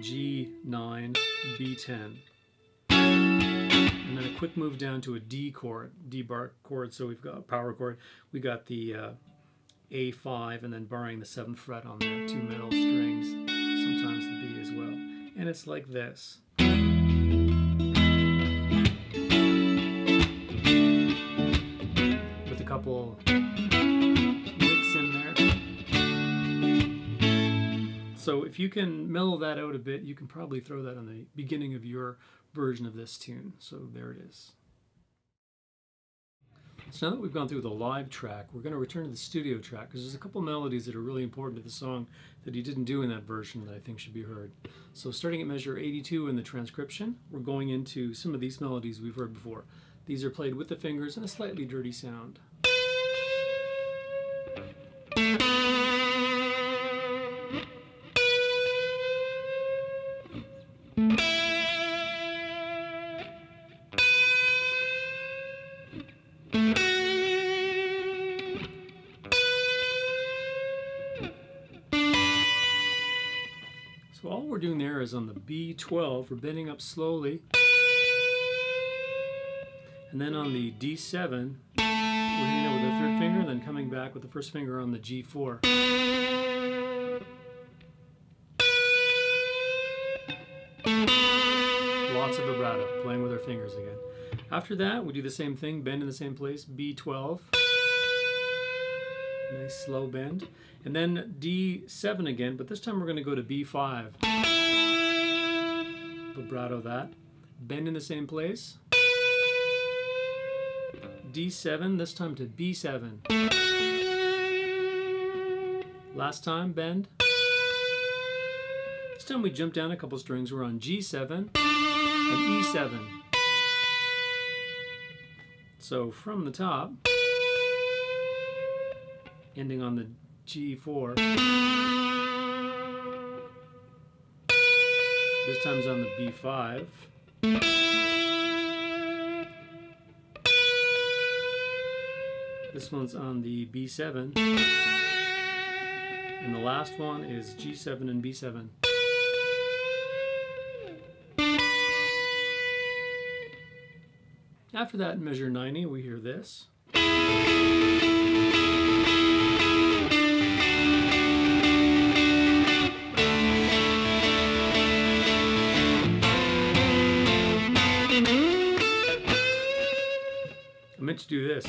G nine, B ten. And then a quick move down to a D chord, D bar chord, so we've got a power chord. We got the uh, A five, and then barring the seventh fret on the two middle strings, sometimes the B as well. And it's like this. Couple licks in there. So if you can mellow that out a bit, you can probably throw that on the beginning of your version of this tune. So there it is. So now that we've gone through the live track, we're going to return to the studio track, because there's a couple melodies that are really important to the song that he didn't do in that version that I think should be heard. So starting at measure eighty-two in the transcription, we're going into some of these melodies we've heard before. These are played with the fingers in a slightly dirty sound. So all we're doing there is on the B twelve, we're bending up slowly, and then on the D seven, we're hitting it with the third finger, then coming back with the first finger on the G four. lots of vibrato, playing with our fingers again. After that, we do the same thing, bend in the same place, B twelve. Nice slow bend. And then D seven again, but this time we're going to go to B five. Vibrato that. Bend in the same place. D seven, this time to B seven. Last time, bend. This time we jump down a couple strings. We're on G seven and E seven. So from the top, ending on the G four. This time's on the B five. This one's on the B seven. And the last one is G seven and B seven. After that, in measure ninety, we hear this. To do this.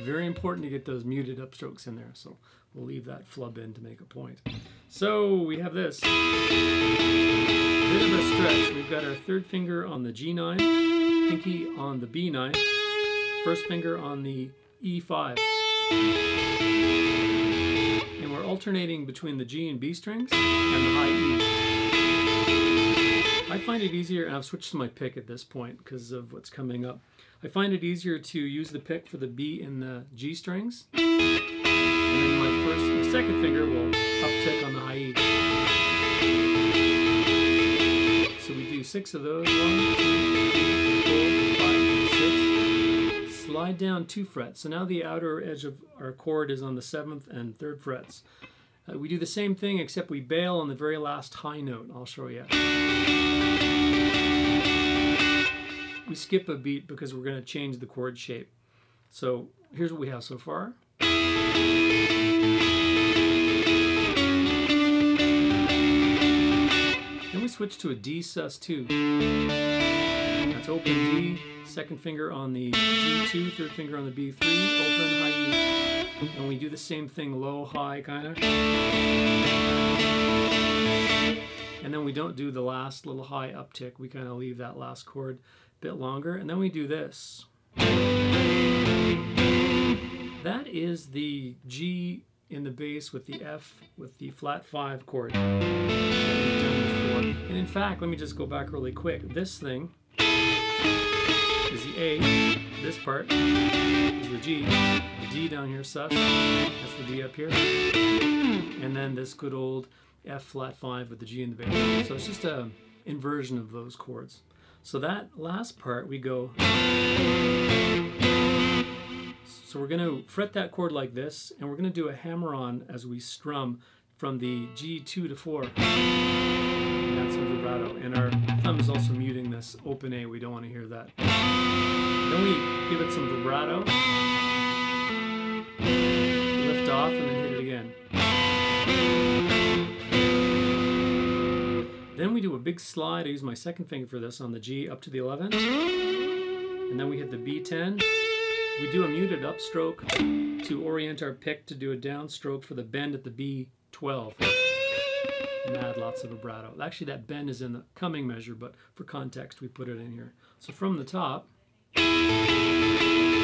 Very important to get those muted upstrokes in there, so we'll leave that flub in to make a point. So we have this. Bit of a stretch. We've got our third finger on the G nine, pinky on the B nine, first finger on the E five. And we're alternating between the G and B strings and the high E. I find it easier, and I've switched to my pick at this point because of what's coming up. I find it easier to use the pick for the B and the G strings. And then my first and second finger will uptick on the high E. So we do six of those. One, two, three, four, five, six. Slide down two frets. So now the outer edge of our chord is on the seventh and third frets. Uh, we do the same thing, except we bail on the very last high note. I'll show you. We skip a beat because we're going to change the chord shape. So here's what we have so far. Then we switch to a D sus two. That's open D, second finger on the G two, third finger on the B three, open high E. And we do the same thing, low, high, kind of. And then we don't do the last little high uptick. We kind of leave that last chord bit longer, and then we do this. That is the G in the bass with the F with the flat five chord. And in fact, let me just go back really quick. This thing is the A, this part is the G, the D down here, sus, that's the D up here, and then this good old F flat five with the G in the bass. So it's just an inversion of those chords. So that last part, we go. So we're going to fret that chord like this, and we're going to do a hammer-on as we strum from the G two to four. And that's some vibrato. And our thumb is also muting this open A. We don't want to hear that. Then we give it some vibrato. Lift off, and then hit it again. Then we do a big slide. I use my second finger for this on the G up to the eleventh. And then we hit the B ten. We do a muted upstroke to orient our pick to do a downstroke for the bend at the B twelve. And add lots of vibrato. Actually, that bend is in the coming measure, but for context, we put it in here. So from the top, don't do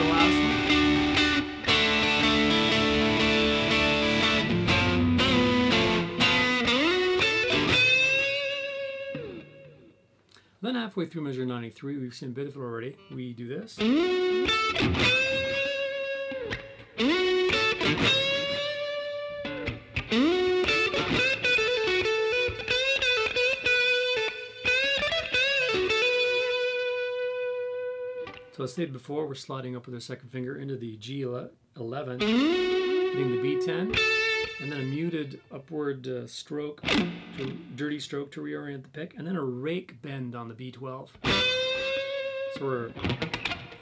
the last one. Then halfway through measure ninety-three, we've seen a bit of it already. We do this. So I said before, we're sliding up with our second finger into the G eleven, hitting the B ten, and then a muted upward uh, stroke, to, dirty stroke to reorient the pick, and then a rake bend on the B twelve. So we're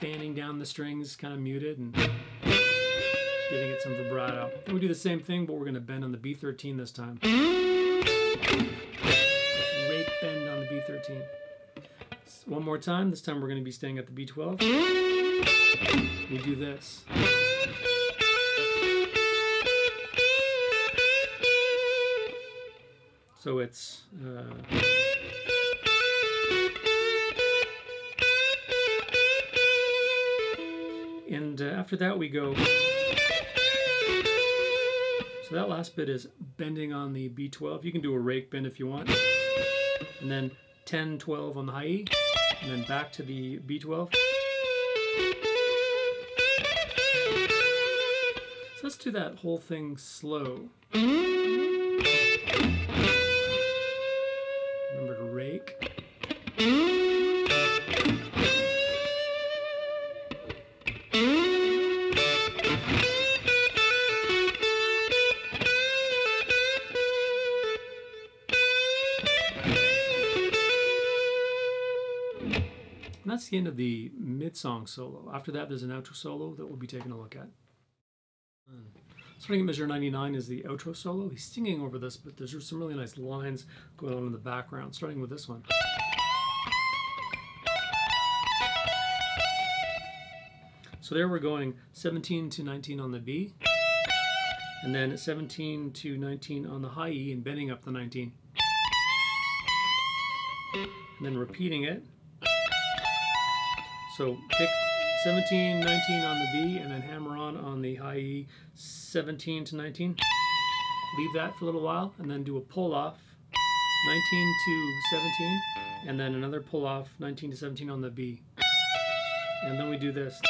fanning down the strings, kind of muted, and giving it some vibrato. Then we do the same thing, but we're going to bend on the B thirteen this time. Rate bend on the B thirteen. One more time. This time we're going to be staying at the B twelve. We do this. So it's... Uh, and uh, after that we go... So that last bit is bending on the B twelve. You can do a rake bend if you want. And then ten, twelve on the high E. And then back to the B twelve. So let's do that whole thing slow. Remember to rake. And that's the end of the mid-song solo. After that, there's an outro solo that we'll be taking a look at. Starting at measure ninety-nine is the outro solo. He's singing over this, but there's some really nice lines going on in the background, starting with this one. So there we're going seventeen to nineteen on the B, and then seventeen to nineteen on the high E and bending up the nineteen. And then repeating it. So pick seventeen, nineteen on the B, and then hammer on on the high E, seventeen to nineteen. Leave that for a little while, and then do a pull off, nineteen to seventeen, and then another pull off, nineteen to seventeen on the B. And then we do this.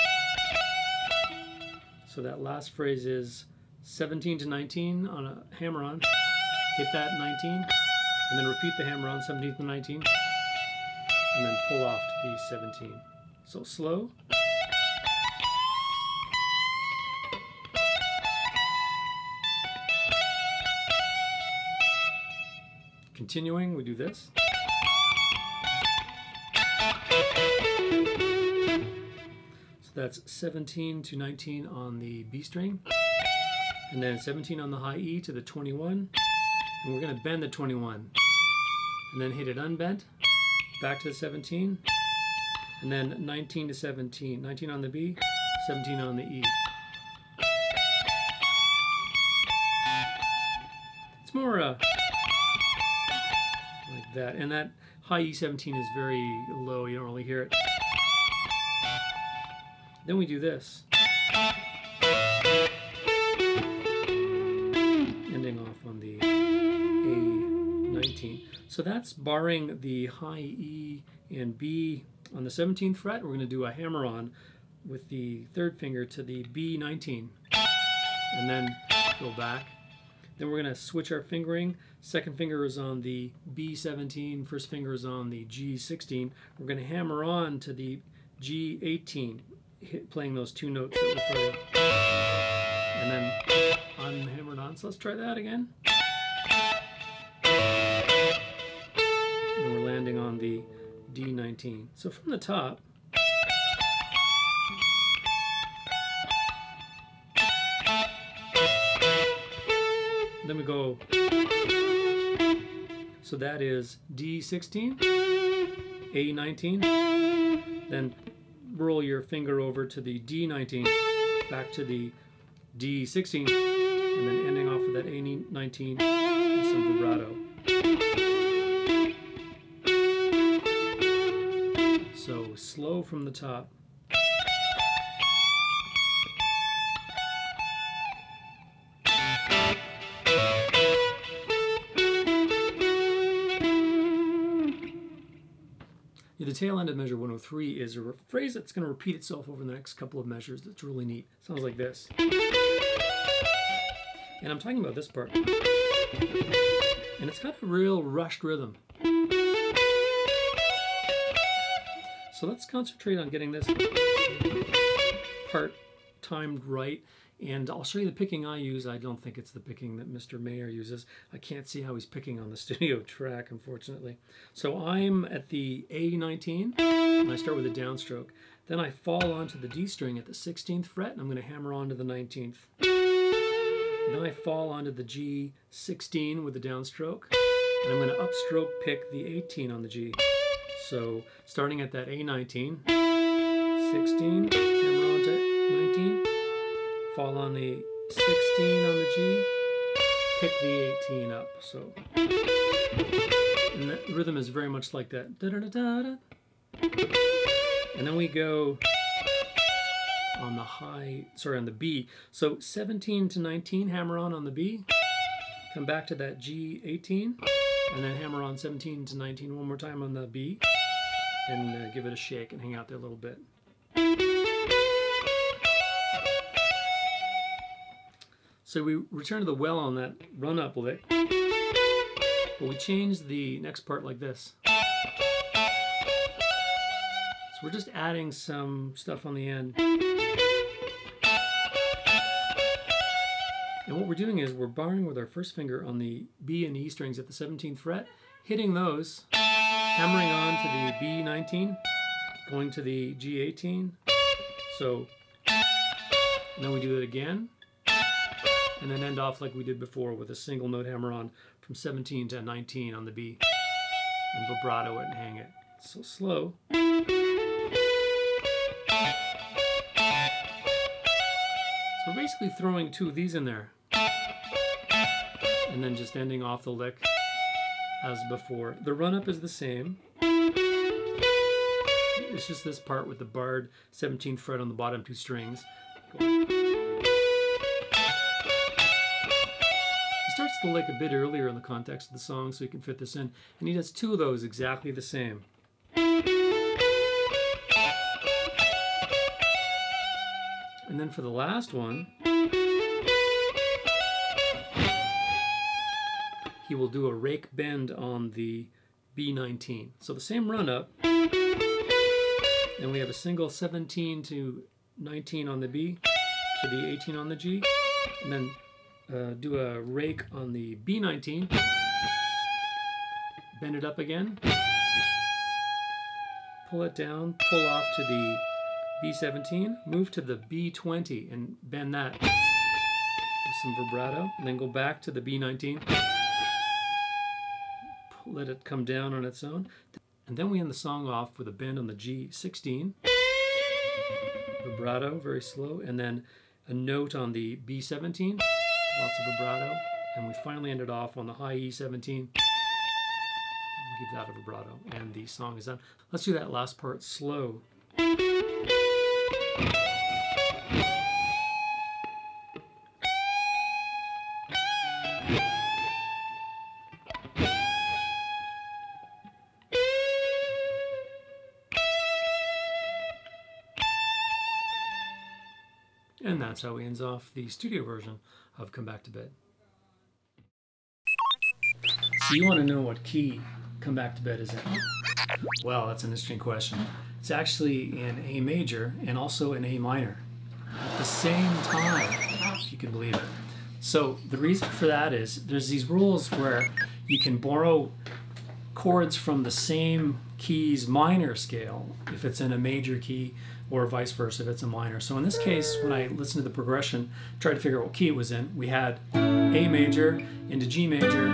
So that last phrase is seventeen to nineteen on a hammer on, hit that nineteen, and then repeat the hammer on, seventeen to nineteen, and then pull off to the seventeen. So slow. Continuing, we do this. So that's seventeen to nineteen on the B string. And then seventeen on the high E to the twenty-one. And we're going to bend the twenty-one. And then hit it unbent. Back to the seventeen. And then nineteen to seventeen. nineteen on the B, seventeen on the E. It's more uh, like that. And that high E seventeen is very low. You don't really hear it. Then we do this. Ending off on the A nineteen. So that's barring the high E and B. On the seventeenth fret, we're going to do a hammer-on with the third finger to the B nineteen, and then go back. Then we're going to switch our fingering. Second finger is on the B seventeen, first finger is on the G sixteen. We're going to hammer on to the G eighteen, hit, playing those two notes that were fretted, and then unhammered on. So let's try that again. And we're landing on the D nineteen. So from the top, then we go, so that is D sixteen, A nineteen, then roll your finger over to the D nineteen, back to the D sixteen, and then ending off with that A nineteen with some vibrato. So slow from the top. Near the tail end of measure one oh three is a phrase that's going to repeat itself over the next couple of measures. That's really neat. Sounds like this. And I'm talking about this part. And it's got a real rushed rhythm. So let's concentrate on getting this part timed right, and I'll show you the picking I use. I don't think it's the picking that Mister Mayer uses. I can't see how he's picking on the studio track, unfortunately. So I'm at the A nineteen, and I start with a downstroke. Then I fall onto the D string at the sixteenth fret, and I'm going to hammer onto the nineteenth. And then I fall onto the G sixteen with the downstroke, and I'm going to upstroke pick the eighteen on the G. So starting at that A nineteen, sixteen, hammer onto nineteen, fall on the sixteen on the G, pick the eighteen up. So, and that rhythm is very much like that. Da da da da da. And then we go on the high, sorry, on the B. So seventeen to nineteen, hammer on on the B. Come back to that G eighteen, and then hammer on seventeen to nineteen one more time on the B, and uh, give it a shake and hang out there a little bit. So we return to the well on that run-up lick, but we change the next part like this. We're just adding some stuff on the end. And what we're doing is we're barring with our first finger on the B and E strings at the seventeenth fret, hitting those, hammering on to the B nineteen, going to the G eighteen. So, and then we do it again, and then end off like we did before with a single note hammer on from seventeen to nineteen on the B, and vibrato it and hang it. So slow. So we're basically throwing two of these in there, and then just ending off the lick as before. The run-up is the same. It's just this part with the barred seventeenth fret on the bottom two strings. He starts the lick a bit earlier in the context of the song, so you can fit this in, and he does two of those exactly the same. And then for the last one, he will do a rake bend on the B nineteen. So the same run up, and we have a single seventeen to nineteen on the B, to the eighteen on the G, and then uh, do a rake on the B nineteen, bend it up again, pull it down, pull off to the B seventeen, move to the B twenty and bend that with some vibrato, and then go back to the B nineteen, let it come down on its own, and then we end the song off with a bend on the G sixteen, vibrato, very slow, and then a note on the B seventeen, lots of vibrato, and we finally end it off on the high E seventeen. Give that a vibrato, and the song is done. Let's do that last part slow. And that's how he ends off the studio version of Come Back to Bed. So you want to know what key Come Back to Bed is in? Well, that's an interesting question. It's actually in A major and also in A minor at the same time, if you can believe it. So the reason for that is there's these rules where you can borrow chords from the same key's minor scale if it's in a major key, or vice versa if it's a minor. So in this case, when I listened to the progression, tried to figure out what key it was in, we had A major into G major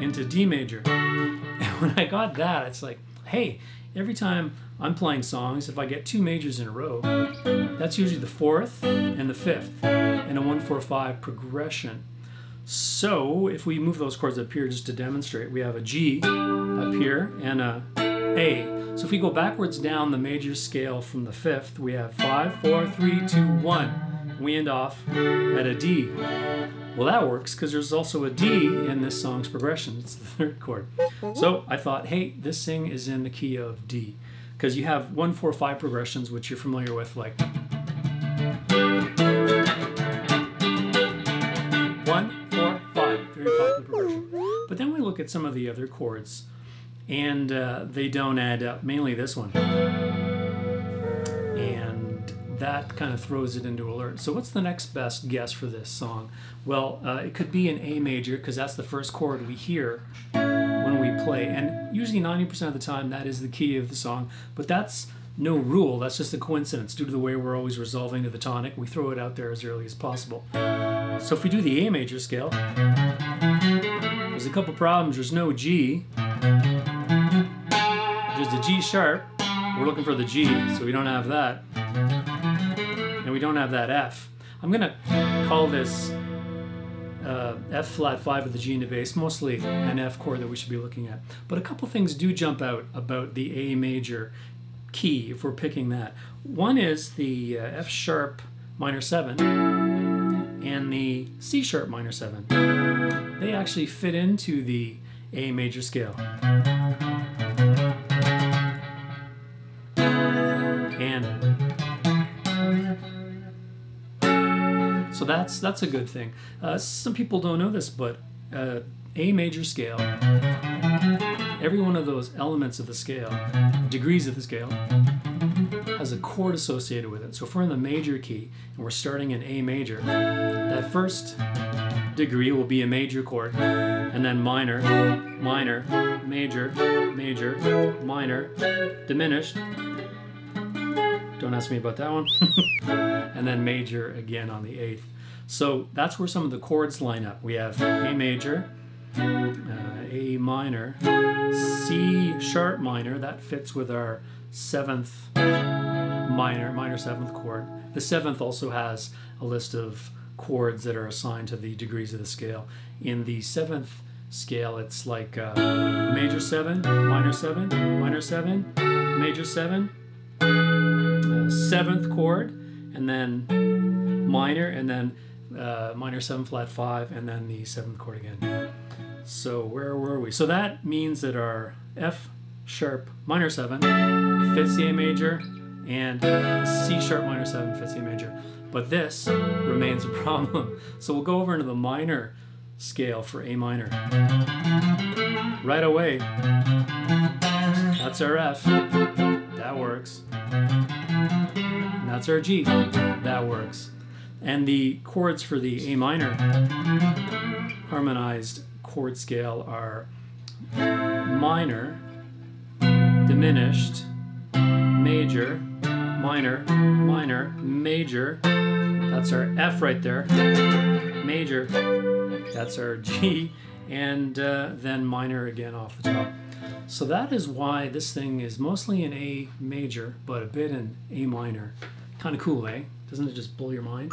into D major. And when I got that, it's like, hey, every time I'm playing songs, if I get two majors in a row, that's usually the fourth and the fifth in a one, four, five progression. So if we move those chords up here just to demonstrate, we have a G up here and a A. So if we go backwards down the major scale from the fifth, we have five, four, three, two, one. We end off at a D. Well, that works because there's also a D in this song's progression. It's the third chord. So I thought, hey, this thing is in the key of D, because you have one, four, five progressions, which you're familiar with, like one, four, five, very popular progression. But then we look at some of the other chords, and uh, they don't add up. Mainly this one, and that kind of throws it into alert. So what's the next best guess for this song? Well, uh, it could be an A major, because that's the first chord we hear when we play, and usually ninety percent of the time that is the key of the song, but that's no rule. That's just a coincidence due to the way we're always resolving to the tonic. We throw it out there as early as possible. So if we do the A major scale, there's a couple problems. There's no G. There's the G sharp. We're looking for the G, so we don't have that. And we don't have that F. I'm going to call this uh, F flat five with the G in the bass, mostly an F chord that we should be looking at. But a couple things do jump out about the A major key if we're picking that. One is the uh, F sharp minor seven and the C sharp minor seven. They actually fit into the A major scale. And so that's that's a good thing. Uh, some people don't know this, but uh, A major scale, every one of those elements of the scale, degrees of the scale, has a chord associated with it. So if we're in the major key and we're starting in A major, that first degree will be a major chord, and then minor, minor, major, major, minor, diminished. Don't ask me about that one. And then major again on the eighth. So that's where some of the chords line up. We have A major, uh, A minor, C sharp minor. That fits with our seventh minor, minor seventh chord. The seventh also has a list of chords that are assigned to the degrees of the scale. In the seventh scale, it's like uh, major seven, minor seven, minor seven, major seven, seventh chord, and then minor, and then uh, minor seven flat five, and then the seventh chord again. So where were we? So that means that our F sharp minor seven fits the A major, and C sharp minor seven fits the A major. But this remains a problem. So we'll go over into the minor scale for A minor. Right away, that's our F. That works. And that's our G. That works. And the chords for the A minor harmonized chord scale are minor, diminished, major, minor, minor, major. That's our F right there. Major. That's our G. And uh, then minor again off the top. So that is why this thing is mostly in A major, but a bit in A minor. Kind of cool, eh? Doesn't it just blow your mind?